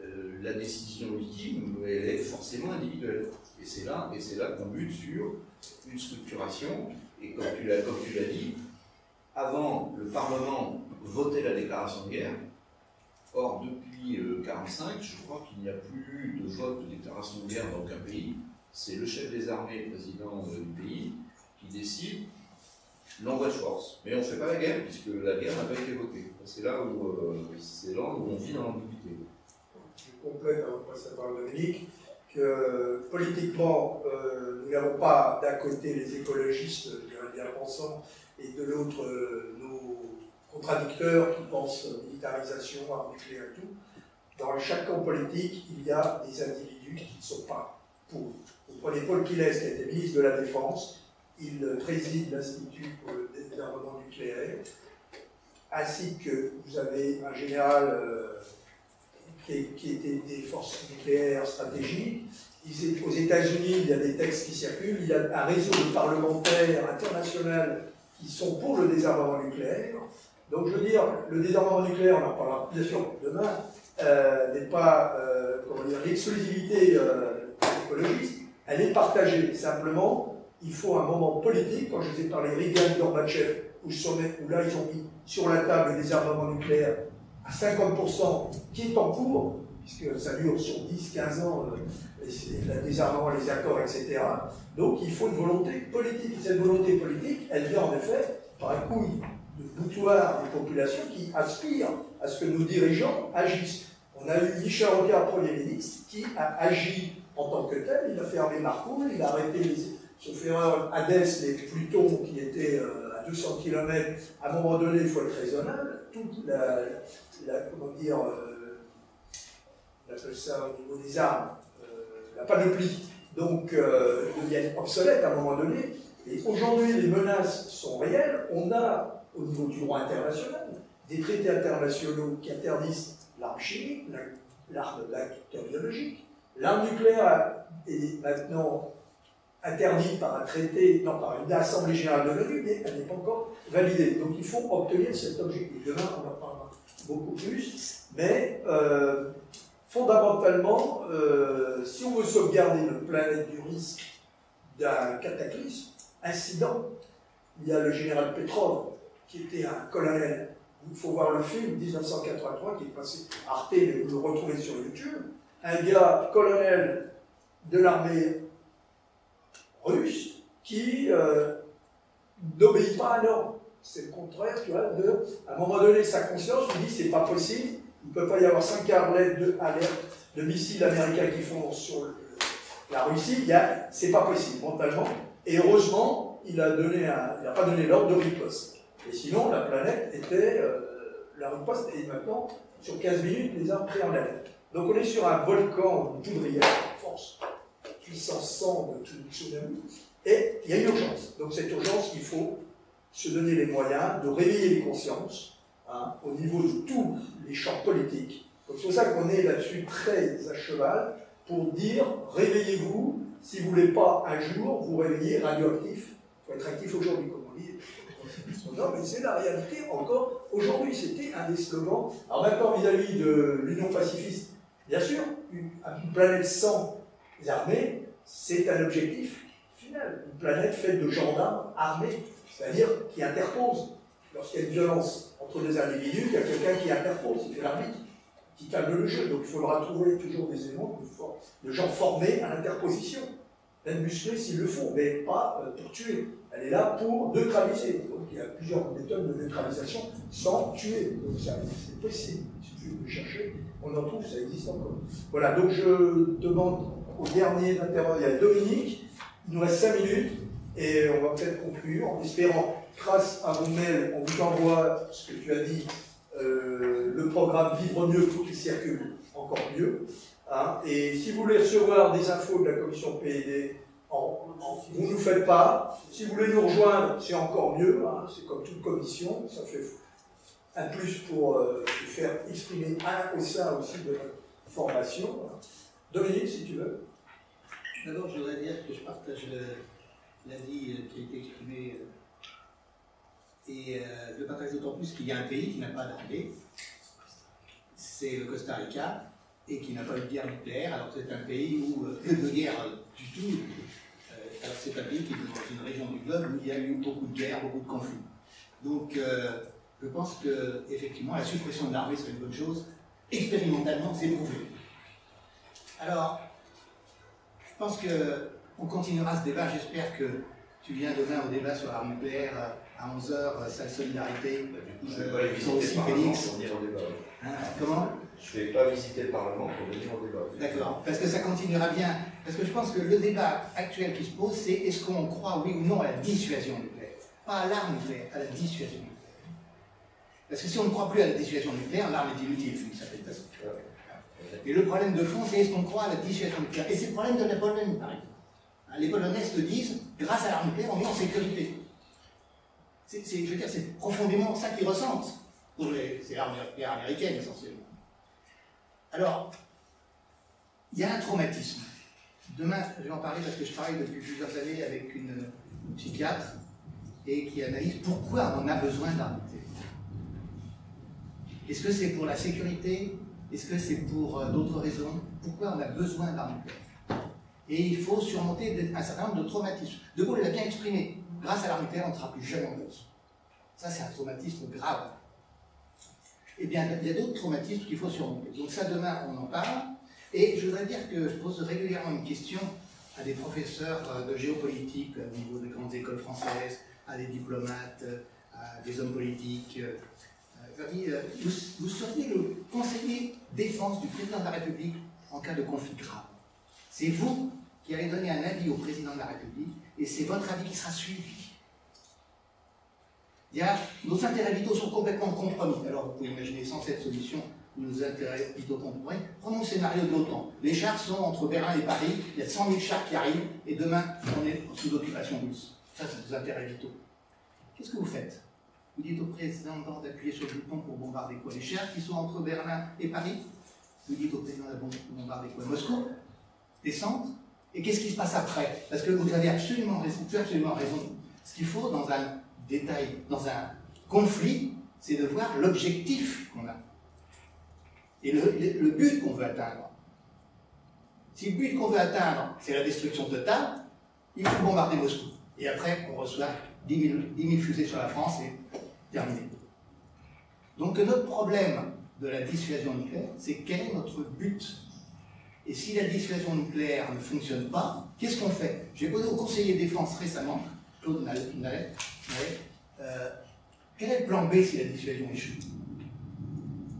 Euh, la décision ultime, elle est forcément individuelle. Et c'est là, et c'est là qu'on bute sur une structuration. Et comme tu l'as dit, avant, le Parlement votait la déclaration de guerre. Or, depuis mille neuf cent quarante-cinq, euh, je crois qu'il n'y a plus eu de vote de déclaration de guerre dans aucun pays. C'est le chef des armées, le président euh, du pays, qui décide l'envoi de force. Mais on ne fait pas la guerre, puisque la guerre n'a pas été votée. C'est là, euh, là où on vit dans l'ambiguïté. Je complète en passant par Dominique que politiquement, euh, nous n'avons pas d'un côté les écologistes, les bien-pensants, et de l'autre euh, nos contradicteurs qui pensent militarisation, armes nucléaires et tout. Dans chaque camp politique, il y a des individus qui ne sont pas pour. Vous prenez Paul Quilès, qui a été ministre de la Défense, il préside l'Institut pour le désarmement nucléaire, ainsi que vous avez un général. Euh, qui étaient des forces nucléaires stratégiques. Ils, aux États-Unis, il y a des textes qui circulent, il y a un réseau de parlementaires internationaux qui sont pour le désarmement nucléaire. Donc, je veux dire, le désarmement nucléaire, on en parlera bien sûr demain, euh, n'est pas, euh, comment dire, l'exclusivité euh, écologiste, elle est partagée. Simplement, il faut un moment politique, quand je vous ai parlé Reagan-Gorbatchev, où, où là, ils ont mis sur la table le désarmement nucléaire à cinquante pour cent qui est en cours, puisque ça dure sur dix, quinze ans, euh, les armements, les accords, et cetera. Donc il faut une volonté politique. Cette volonté politique, elle vient en effet par un coup de boutoir des populations qui aspirent à ce que nos dirigeants agissent. On a eu Michel Rocard, Premier ministre, qui a agi en tant que tel. Il a fermé Marcoule, il a arrêté les, sauf erreur, Hadès, les Plutons qui étaient euh, à deux cents kilomètres. À un moment donné, il faut être raisonnable. Toute la... La, comment dire, euh, on appelle ça au niveau des armes, euh, la panoplie, donc euh, deviennent obsolètes à un moment donné. Et aujourd'hui, les menaces sont réelles. On a, au niveau du droit international, des traités internationaux qui interdisent l'arme chimique, l'arme biologique. L'arme nucléaire est maintenant interdite par un traité, non, par une assemblée générale de l'ONU, mais elle n'est pas encore validée. Donc il faut obtenir cet objectif. Demain, on en parlera beaucoup plus, mais euh, fondamentalement, euh, si on veut sauvegarder notre planète du risque d'un cataclysme, incident, il y a le général Petrov, qui était un colonel, il faut voir le film, mille neuf cent quatre-vingt-trois, qui est passé Arte, mais vous le retrouvez sur YouTube, un gars, colonel de l'armée russe qui euh, n'obéit pas à l'ordre. C'est le contraire, tu vois, de, à un moment donné, sa conscience lui dit, c'est pas possible, il ne peut pas y avoir cinq alertes de, alerte de missiles américains qui font sur le, la Russie, c'est pas possible, mentalement. Et heureusement, il n'a pas donné l'ordre de riposte. Et sinon, la planète était, euh, la riposte, et maintenant, sur quinze minutes, les armes pris en alerte. Donc on est sur un volcan de poudrière, force, puissance cent de tout le tsunami, et il y a une urgence. Donc cette urgence, il faut se donner les moyens de réveiller les consciences hein, au niveau de tous les champs politiques. C'est pour ça qu'on est là-dessus très à cheval pour dire réveillez-vous, si vous ne voulez pas un jour vous réveiller radioactif. Il faut être actif aujourd'hui, comme on dit. Non, mais c'est la réalité encore aujourd'hui. C'était un des slogans. Alors maintenant, vis-à-vis de l'Union pacifiste, bien sûr, une, une planète sans armées, c'est un objectif final. Une planète faite de gendarmes armés. C'est-à-dire qui interpose. Lorsqu'il y a une violence entre deux individus, il y a quelqu'un qui interpose, qui fait l'arbitre, qui calme le jeu. Donc il faudra trouver toujours des éléments de gens formés à l'interposition, même musclés s'il le faut, mais pas pour tuer. Elle est là pour neutraliser. Donc il y a plusieurs méthodes de neutralisation sans tuer. Donc c'est possible, il suffit de le chercher, on en trouve, ça existe encore. Voilà, donc je demande au dernier d'intervenir, il y a Dominique, il nous reste cinq minutes. Et on va peut-être conclure en espérant, grâce à vos mails, on vous envoie ce que tu as dit, euh, le programme Vivre Mieux pour qu'il circule encore mieux. Hein. Et si vous voulez recevoir des infos de la commission P E D, en, en, vous ne nous faites pas. Si vous voulez nous rejoindre, c'est encore mieux. Hein. C'est comme toute commission, ça fait un plus pour euh, faire exprimer un au sein aussi de la formation. Hein. Dominique, si tu veux. D'abord, je voudrais dire que je partage le. l'a dit euh, qui a été exprimé, euh, et euh, le partage d'autant plus qu'il y a un pays qui n'a pas d'armée, c'est le Costa Rica, et qui n'a pas eu de guerre nucléaire, alors c'est un pays où euh, peu de guerre euh, du tout, euh, alors c'est un pays qui est dans une région du globe où il y a eu beaucoup de guerres, beaucoup de conflits. Donc euh, je pense que effectivement la suppression de l'armée serait une bonne chose, expérimentalement c'est prouvé. Alors, je pense que on continuera ce débat, j'espère que tu viens demain au débat sur l'arme nucléaire à onze heures, salle Solidarité. Je ne vais pas visiter le Parlement pour venir au débat. Hein, comment ? Je ne vais pas visiter le Parlement pour venir au débat. D'accord, parce que ça continuera bien. Parce que je pense que le débat actuel qui se pose, c'est est-ce qu'on croit oui ou non à la dissuasion nucléaire ? Pas à l'arme nucléaire, à la dissuasion nucléaire. Parce que si on ne croit plus à la dissuasion nucléaire, l'arme est inutile, d'une certaine façon. Et le problème de fond, c'est est-ce qu'on croit à la dissuasion nucléaire ? Et c'est le problème de la Pologne, par exemple. Les Polonais se disent, grâce à l'arme nucléaire, on est en sécurité. C'est, c'est, je veux dire, c'est profondément ça qu'ils ressentent. C'est l'arme nucléaire américaine, essentiellement. Alors, il y a un traumatisme. Demain, je vais en parler parce que je travaille depuis plusieurs années avec une psychiatre et qui analyse pourquoi on a besoin de l'arme nucléaire. Est-ce que c'est pour la sécurité? Est-ce que c'est pour d'autres raisons? Pourquoi on a besoin de l'arme nucléaire? Et il faut surmonter un certain nombre de traumatismes. De Gaulle l'a bien exprimé. Grâce à l'arme nucléaire, on ne sera plus jamais en guerre. Ça, c'est un traumatisme grave. Eh bien, il y a d'autres traumatismes qu'il faut surmonter. Donc ça, demain, on en parle. Et je voudrais dire que je pose régulièrement une question à des professeurs de géopolitique au niveau des grandes écoles françaises, à des diplomates, à des hommes politiques. Je leur dis, vous, vous seriez le conseiller défense du président de la République en cas de conflit grave. C'est vous qui allez donner un avis au président de la République, et c'est votre avis qui sera suivi. Il y a, nos intérêts vitaux sont complètement compromis. Alors vous pouvez imaginer sans cette solution, nos intérêts vitaux compromis. Prenons le scénario de l'OTAN. Les chars sont entre Berlin et Paris, il y a cent mille chars qui arrivent, et demain, on est sous occupation russe. Ça, c'est nos intérêts vitaux. Qu'est-ce que vous faites? Vous dites au président d'appuyer sur le bouton pour bombarder quoi? Les chars qui sont entre Berlin et Paris? Vous dites au président de bombarder quoi? Moscou? Descendre, et qu'est-ce qui se passe après? Parce que vous avez absolument raison, tu as absolument raison. Ce qu'il faut dans un détail, dans un conflit, c'est de voir l'objectif qu'on a. Et le, le, le but qu'on veut atteindre. Si le but qu'on veut atteindre, c'est la destruction totale, il faut bombarder Moscou. Et après, on reçoit dix mille fusées sur la France et terminé. Donc notre problème de la dissuasion nucléaire, c'est quel est notre but? Et si la dissuasion nucléaire ne fonctionne pas, qu'est-ce qu'on fait? J'ai posé au conseiller défense récemment, Claude Nallet, euh, quel est le plan B si la dissuasion échoue?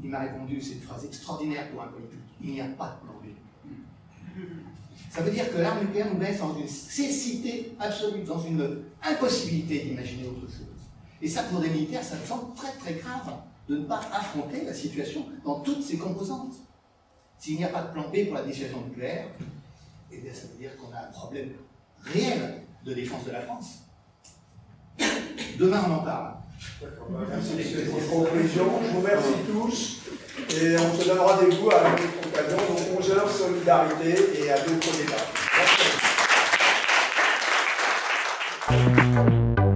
Il m'a répondu cette phrase extraordinaire pour un politique: il n'y a pas de plan B. Ça veut dire que l'arme nucléaire nous laisse dans une cécité absolue, dans une impossibilité d'imaginer autre chose. Et ça, pour des militaires, ça me semble très très grave de ne pas affronter la situation dans toutes ses composantes. S'il n'y a pas de plan B pour la dissuasion nucléaire, eh bien ça veut dire qu'on a un problème réel de défense de la France. Demain, on en parle. Merci. En conclusion, je vous remercie tous et on se donnera des goûts à notre occasion. Donc onze heures solidarité et à d'autres débats. Merci.